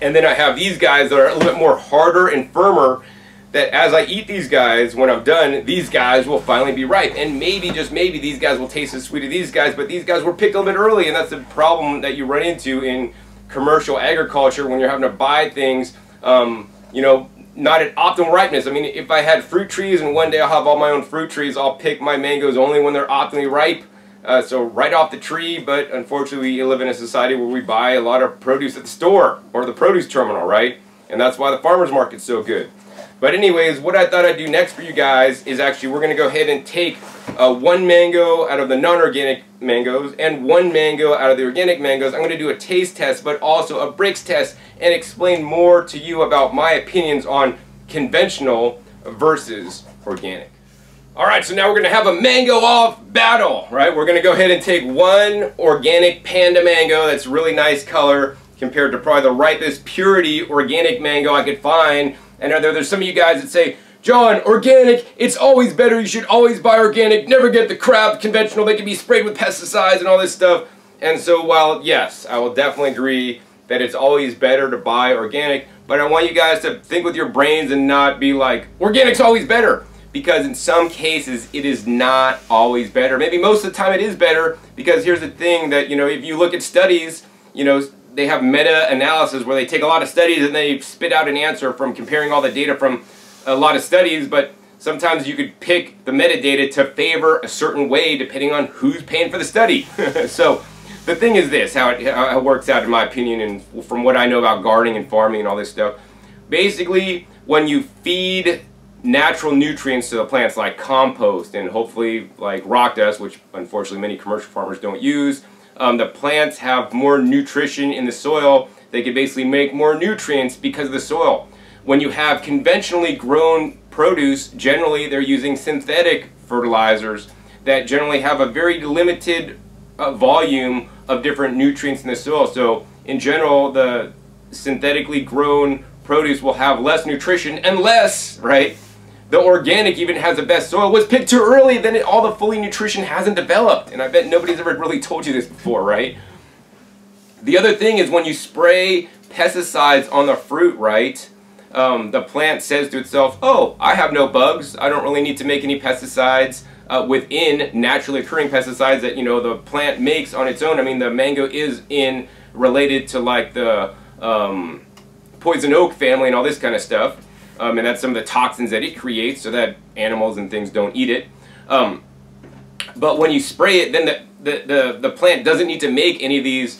And then I have these guys that are a little bit more harder and firmer, that as I eat these guys, when I'm done, these guys will finally be ripe. And maybe, just maybe, these guys will taste as sweet as these guys, but these guys were picked a little bit early, and that's the problem that you run into in commercial agriculture when you're having to buy things, you know, not at optimal ripeness. I mean, if I had fruit trees and one day I'll have all my own fruit trees, I'll pick my mangoes only when they're optimally ripe, so right off the tree. But unfortunately, we live in a society where we buy a lot of produce at the store or the produce terminal, right? And that's why the farmer's market's so good. But anyways, what I thought I'd do next for you guys is actually we're going to go ahead and take one mango out of the non-organic mangoes and one mango out of the organic mangoes. I'm going to do a taste test, but also a Brix test, and explain more to you about my opinions on conventional versus organic. Alright, so now we're going to have a mango off battle, right? We're going to go ahead and take one organic panda mango that's really nice color compared to probably the ripest Purity organic mango I could find. And there's some of you guys that say, John, organic, it's always better, you should always buy organic, never get the crap conventional, they can be sprayed with pesticides and all this stuff. And so while, yes, I will definitely agree that it's always better to buy organic, but I want you guys to think with your brains and not be like, organic's always better. because in some cases it is not always better. Maybe most of the time it is better, because here's the thing that, you know, if you look at studies, you know, they have meta-analysis where they take a lot of studies and they spit out an answer from comparing all the data from a lot of studies, but sometimes you could pick the metadata to favor a certain way depending on who's paying for the study. So the thing is this, how it works out in my opinion and from what I know about gardening and farming and all this stuff. Basically, when you feed natural nutrients to the plants like compost and hopefully like rock dust, which unfortunately many commercial farmers don't use, the plants have more nutrition in the soil. They can basically make more nutrients because of the soil. When you have conventionally grown produce, generally they're using synthetic fertilizers that generally have a very limited volume of different nutrients in the soil. So in general, the synthetically grown produce will have less nutrition unless, right, the organic even has the best soil was picked too early, then all the fully nutrition hasn't developed. And I bet nobody's ever really told you this before, right? The other thing is when you spray pesticides on the fruit, right, the plant says to itself, oh, I have no bugs. I don't really need to make any pesticides within naturally occurring pesticides that, you know, the plant makes on its own. I mean, the mango is in related to like the poison oak family and all this kind of stuff. And that's some of the toxins that it creates so that animals and things don't eat it. But when you spray it, then the plant doesn't need to make any of these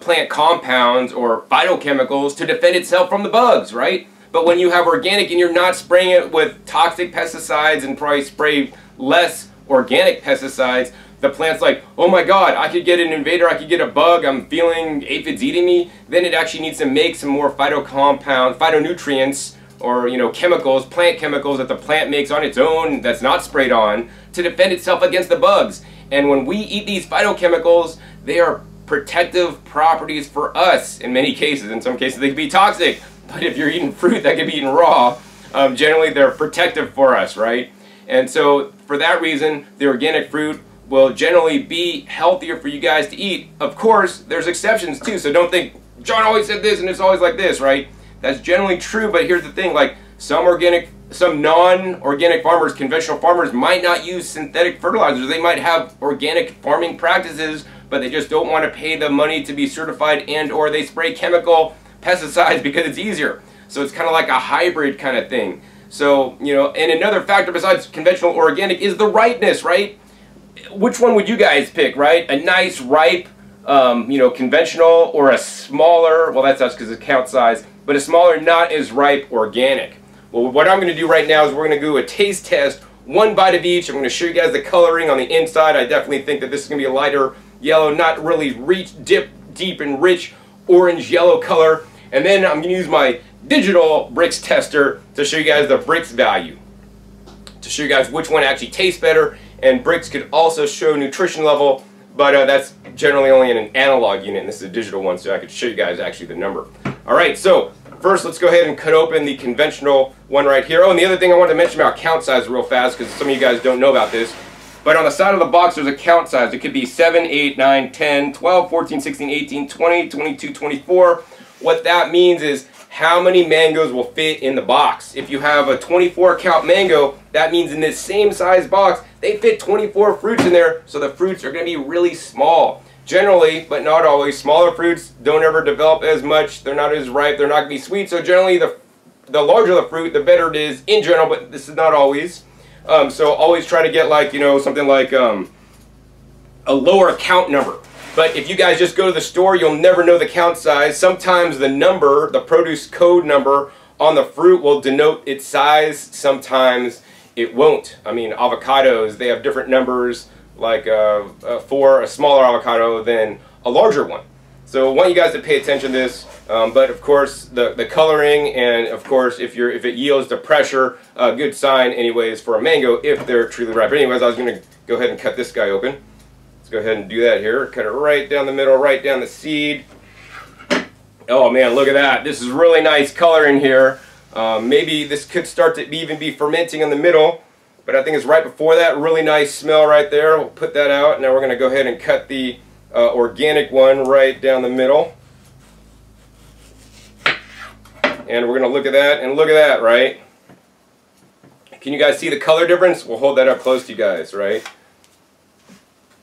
plant compounds or phytochemicals to defend itself from the bugs, right? But when you have organic and you're not spraying it with toxic pesticides and probably spray less organic pesticides, the plant's like, oh my god, I could get an invader, I could get a bug, I'm feeling aphids eating me. Then it actually needs to make some more phytonutrients, or, you know, chemicals, plant chemicals that the plant makes on its own that's not sprayed on to defend itself against the bugs. And when we eat these phytochemicals, they are protective properties for us in many cases. In some cases they can be toxic, but if you're eating fruit that can be eaten raw, generally they're protective for us, right? And so for that reason, the organic fruit will generally be healthier for you guys to eat. Of course, there's exceptions too, so don't think, John always said this and it's always like this, right? That's generally true, but here's the thing, like some non-organic farmers, conventional farmers might not use synthetic fertilizers. They might have organic farming practices, but they just don't want to pay the money to be certified, and or they spray chemical pesticides because it's easier. So it's kind of like a hybrid kind of thing. So, you know, and another factor besides conventional organic is the ripeness, right? Which one would you guys pick, right? A nice ripe, you know, conventional, or a smaller, well that's us because it's count size, but a smaller, not as ripe organic. Well, what I'm going to do right now is we're going to do a taste test, one bite of each. I'm going to show you guys the coloring on the inside. I definitely think that this is going to be a lighter yellow, not really deep and rich orange yellow color. And then I'm going to use my digital Brix tester to show you guys the Brix value, to show you guys which one actually tastes better. And Brix could also show nutrition level, but that's generally only in an analog unit, and this is a digital one, so I could show you guys actually the number. Alright, so first let's go ahead and cut open the conventional one right here. Oh, and the other thing I wanted to mention about count size real fast, because some of you guys don't know about this, but on the side of the box there's a count size. It could be 7, 8, 9, 10, 12, 14, 16, 18, 20, 22, 24. What that means is how many mangoes will fit in the box. If you have a 24 count mango, that means in this same size box they fit 24 fruits in there, so the fruits are going to be really small. Generally, but not always, smaller fruits don't ever develop as much, they're not as ripe, they're not going to be sweet, so generally the larger the fruit, the better it is in general, but this is not always. So always try to get, like, you know, something like a lower count number. But if you guys just go to the store, you'll never know the count size. Sometimes the number, the produce code number on the fruit will denote its size. Sometimes it won't. I mean, avocados, they have different numbers, like for a smaller avocado than a larger one. So I want you guys to pay attention to this. But of course, the coloring, and of course, if it yields the pressure, a good sign anyways for a mango if they're truly ripe. But anyways, I was going to go ahead and cut this guy open. Go ahead and do that here. Cut it right down the middle, right down the seed. Oh man, look at that. This is really nice color in here. Maybe this could start to even be fermenting in the middle, but I think it's right before that. Really nice smell right there. We'll put that out. Now we're going to go ahead and cut the organic one right down the middle. And we're going to look at that, and look at that, right? Can you guys see the color difference? We'll hold that up close to you guys, right?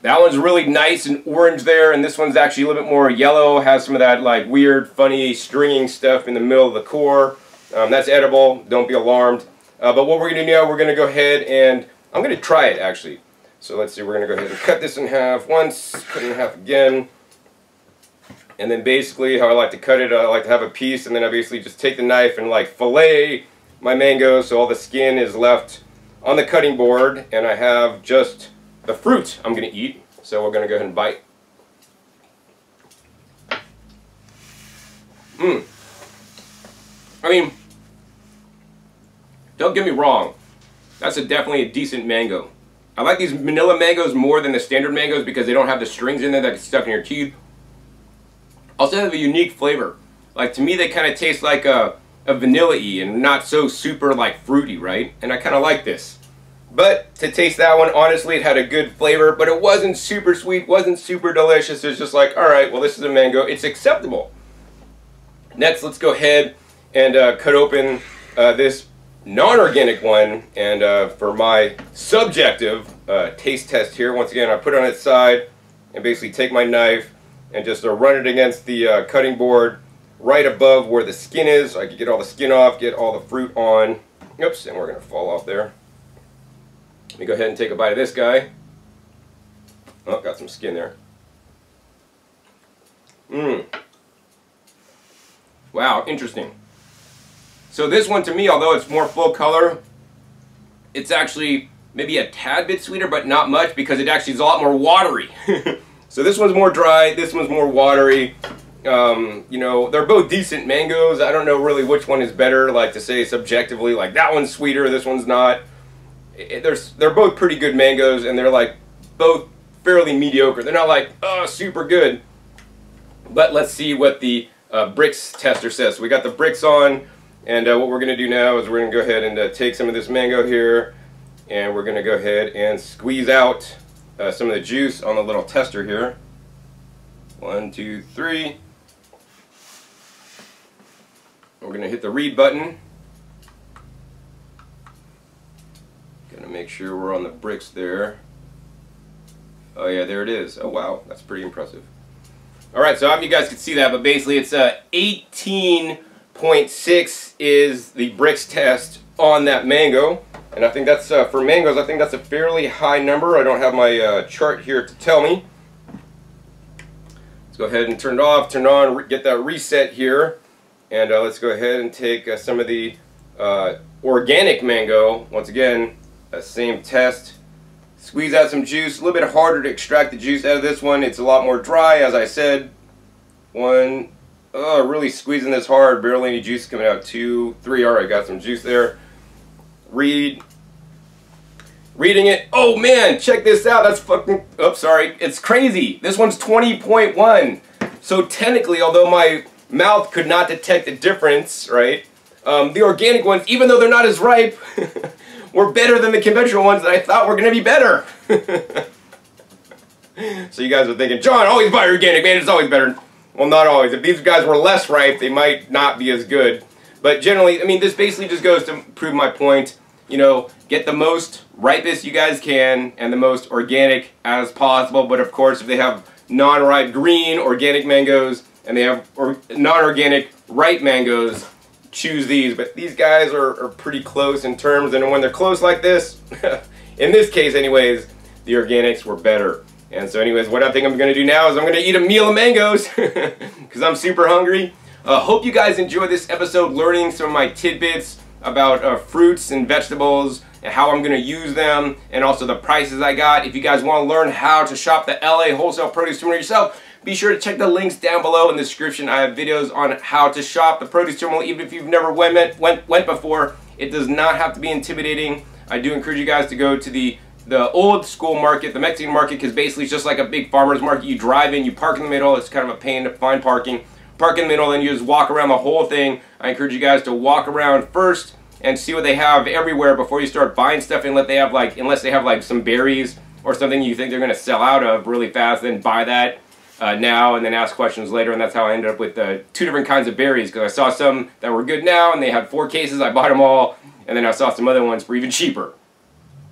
That one's really nice and orange there, and this one's actually a little bit more yellow, has some of that like weird, funny, stringing stuff in the middle of the core. That's edible, don't be alarmed. But what we're going to do now, we're going to go ahead and, I'm going to try it actually. So let's see, we're going to go ahead and cut this in half once, cut it in half again. And then basically how I like to cut it, I like to have a piece, and then I basically just take the knife and like fillet my mango so all the skin is left on the cutting board, and I have just the fruit I'm going to eat. So we're going to go ahead and bite. I mean, don't get me wrong, that's definitely a decent mango. I like these vanilla mangoes more than the standard mangoes because they don't have the strings in there that get stuck in your teeth. Also have a unique flavor. Like to me they kind of taste like a vanilla-y and not so super like fruity, right? And I kind of like this. But to taste that one, honestly, it had a good flavor, but it wasn't super sweet, wasn't super delicious. It's just like, all right, well, this is a mango. It's acceptable. Next, let's go ahead and cut open this non-organic one. And for my subjective taste test here, once again, I put it on its side and basically take my knife and just run it against the cutting board right above where the skin is. So I can get all the skin off, get all the fruit on. Oops, and we're going to fall off there. Let me go ahead and take a bite of this guy. Oh, got some skin there. Wow, interesting. So this one to me, although it's more full color, it's actually maybe a tad bit sweeter, but not much because it actually is a lot more watery. So this one's more dry, this one's more watery. You know, they're both decent mangoes. I don't know really which one is better, like to say subjectively, like that one's sweeter, this one's not. They're both pretty good mangoes, and they're like both fairly mediocre. They're not like, oh, super good. But let's see what the Brix tester says. So we got the Brix on, and what we're going to do now is we're going to go ahead and take some of this mango here, and we're going to go ahead and squeeze out some of the juice on the little tester here. 1, 2, 3. We're going to hit the read button. Gonna make sure we're on the Brix there. Oh yeah, there it is. Oh wow, that's pretty impressive. Alright, so I hope you guys can see that, but basically it's 18.6 is the Brix test on that mango. And I think that's, for mangoes, I think that's a fairly high number. I don't have my chart here to tell me. Let's go ahead and turn it off, turn on, get that reset here. And let's go ahead and take some of the organic mango, once again, same test. Squeeze out some juice. A little bit harder to extract the juice out of this one. It's a lot more dry, as I said. 1, oh, really squeezing this hard. Barely any juice coming out. 2, 3. All right, got some juice there. Read. Reading it. Oh man, check this out. That's fucking. Oops, sorry. It's crazy. This one's 20.1. So technically, although my mouth could not detect the difference, right? The organic ones, even though they're not as ripe. We're better than the conventional ones that I thought were going to be better. So you guys are thinking, John, always buy organic, man, it's always better. Well, not always. If these guys were less ripe, they might not be as good. But generally, I mean, this basically just goes to prove my point. You know, get the most ripest you guys can and the most organic as possible. But of course, if they have non-ripe green organic mangoes and they have non-organic ripe mangoes, choose these, but these guys are pretty close in terms, and when they're close like this, in this case anyways, the organics were better. And so anyways, what I think I'm going to do now is I'm going to eat a meal of mangoes because I'm super hungry. Hope you guys enjoyed this episode, learning some of my tidbits about fruits and vegetables and how I'm going to use them, and also the prices I got. If you guys want to learn how to shop the LA Wholesale Produce Terminal yourself, be sure to check the links down below in the description. I have videos on how to shop the produce terminal, even if you've never went before. It does not have to be intimidating. I do encourage you guys to go to the old school market, the Mexican market, because basically it's just like a big farmer's market. You drive in, you park in the middle. It's kind of a pain to find parking. Park in the middle, then you just walk around the whole thing. I encourage you guys to walk around first and see what they have everywhere before you start buying stuff, unless they have like some berries or something you think they're going to sell out of really fast, then buy that. now and then ask questions later, and that's how I ended up with 2 different kinds of berries, because I saw some that were good now and they had 4 cases. I bought them all, and then I saw some other ones for even cheaper.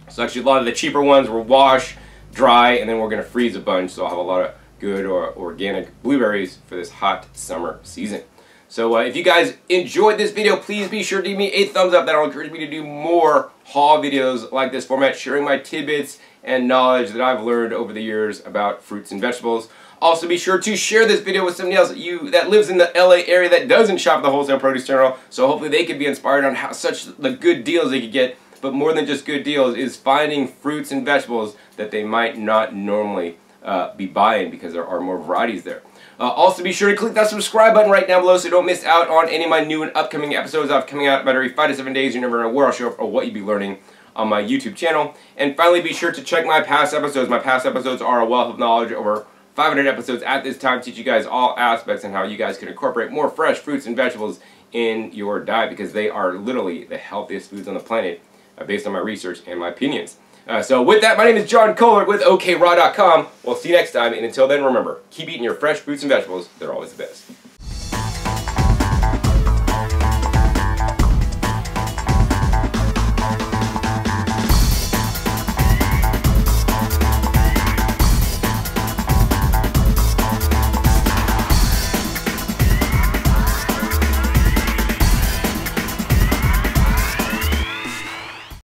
So actually a lot of the cheaper ones were wash, dry, and then we're going to freeze a bunch, so I'll have a lot of good or organic blueberries for this hot summer season. So if you guys enjoyed this video, please be sure to give me a thumbs up. That'll encourage me to do more haul videos like this format, sharing my tidbits and knowledge that I've learned over the years about fruits and vegetables. Also, be sure to share this video with somebody else that lives in the LA area that doesn't shop the Wholesale Produce Terminal, so hopefully they could be inspired on how such the good deals they could get. But more than just good deals is finding fruits and vegetables that they might not normally be buying, because there are more varieties there. Also, be sure to click that subscribe button right down below so you don't miss out on any of my new and upcoming episodes. I've coming out about every 5 to 7 days. You never know where I'll show up or what you'll be learning on my YouTube channel. And finally, be sure to check my past episodes. My past episodes are a wealth of knowledge. Over 500 episodes at this time teach you guys all aspects and how you guys can incorporate more fresh fruits and vegetables in your diet, because they are literally the healthiest foods on the planet based on my research and my opinions. So with that, my name is John Kohler with okraw.com. We'll see you next time, and until then, remember, keep eating your fresh fruits and vegetables. They're always the best.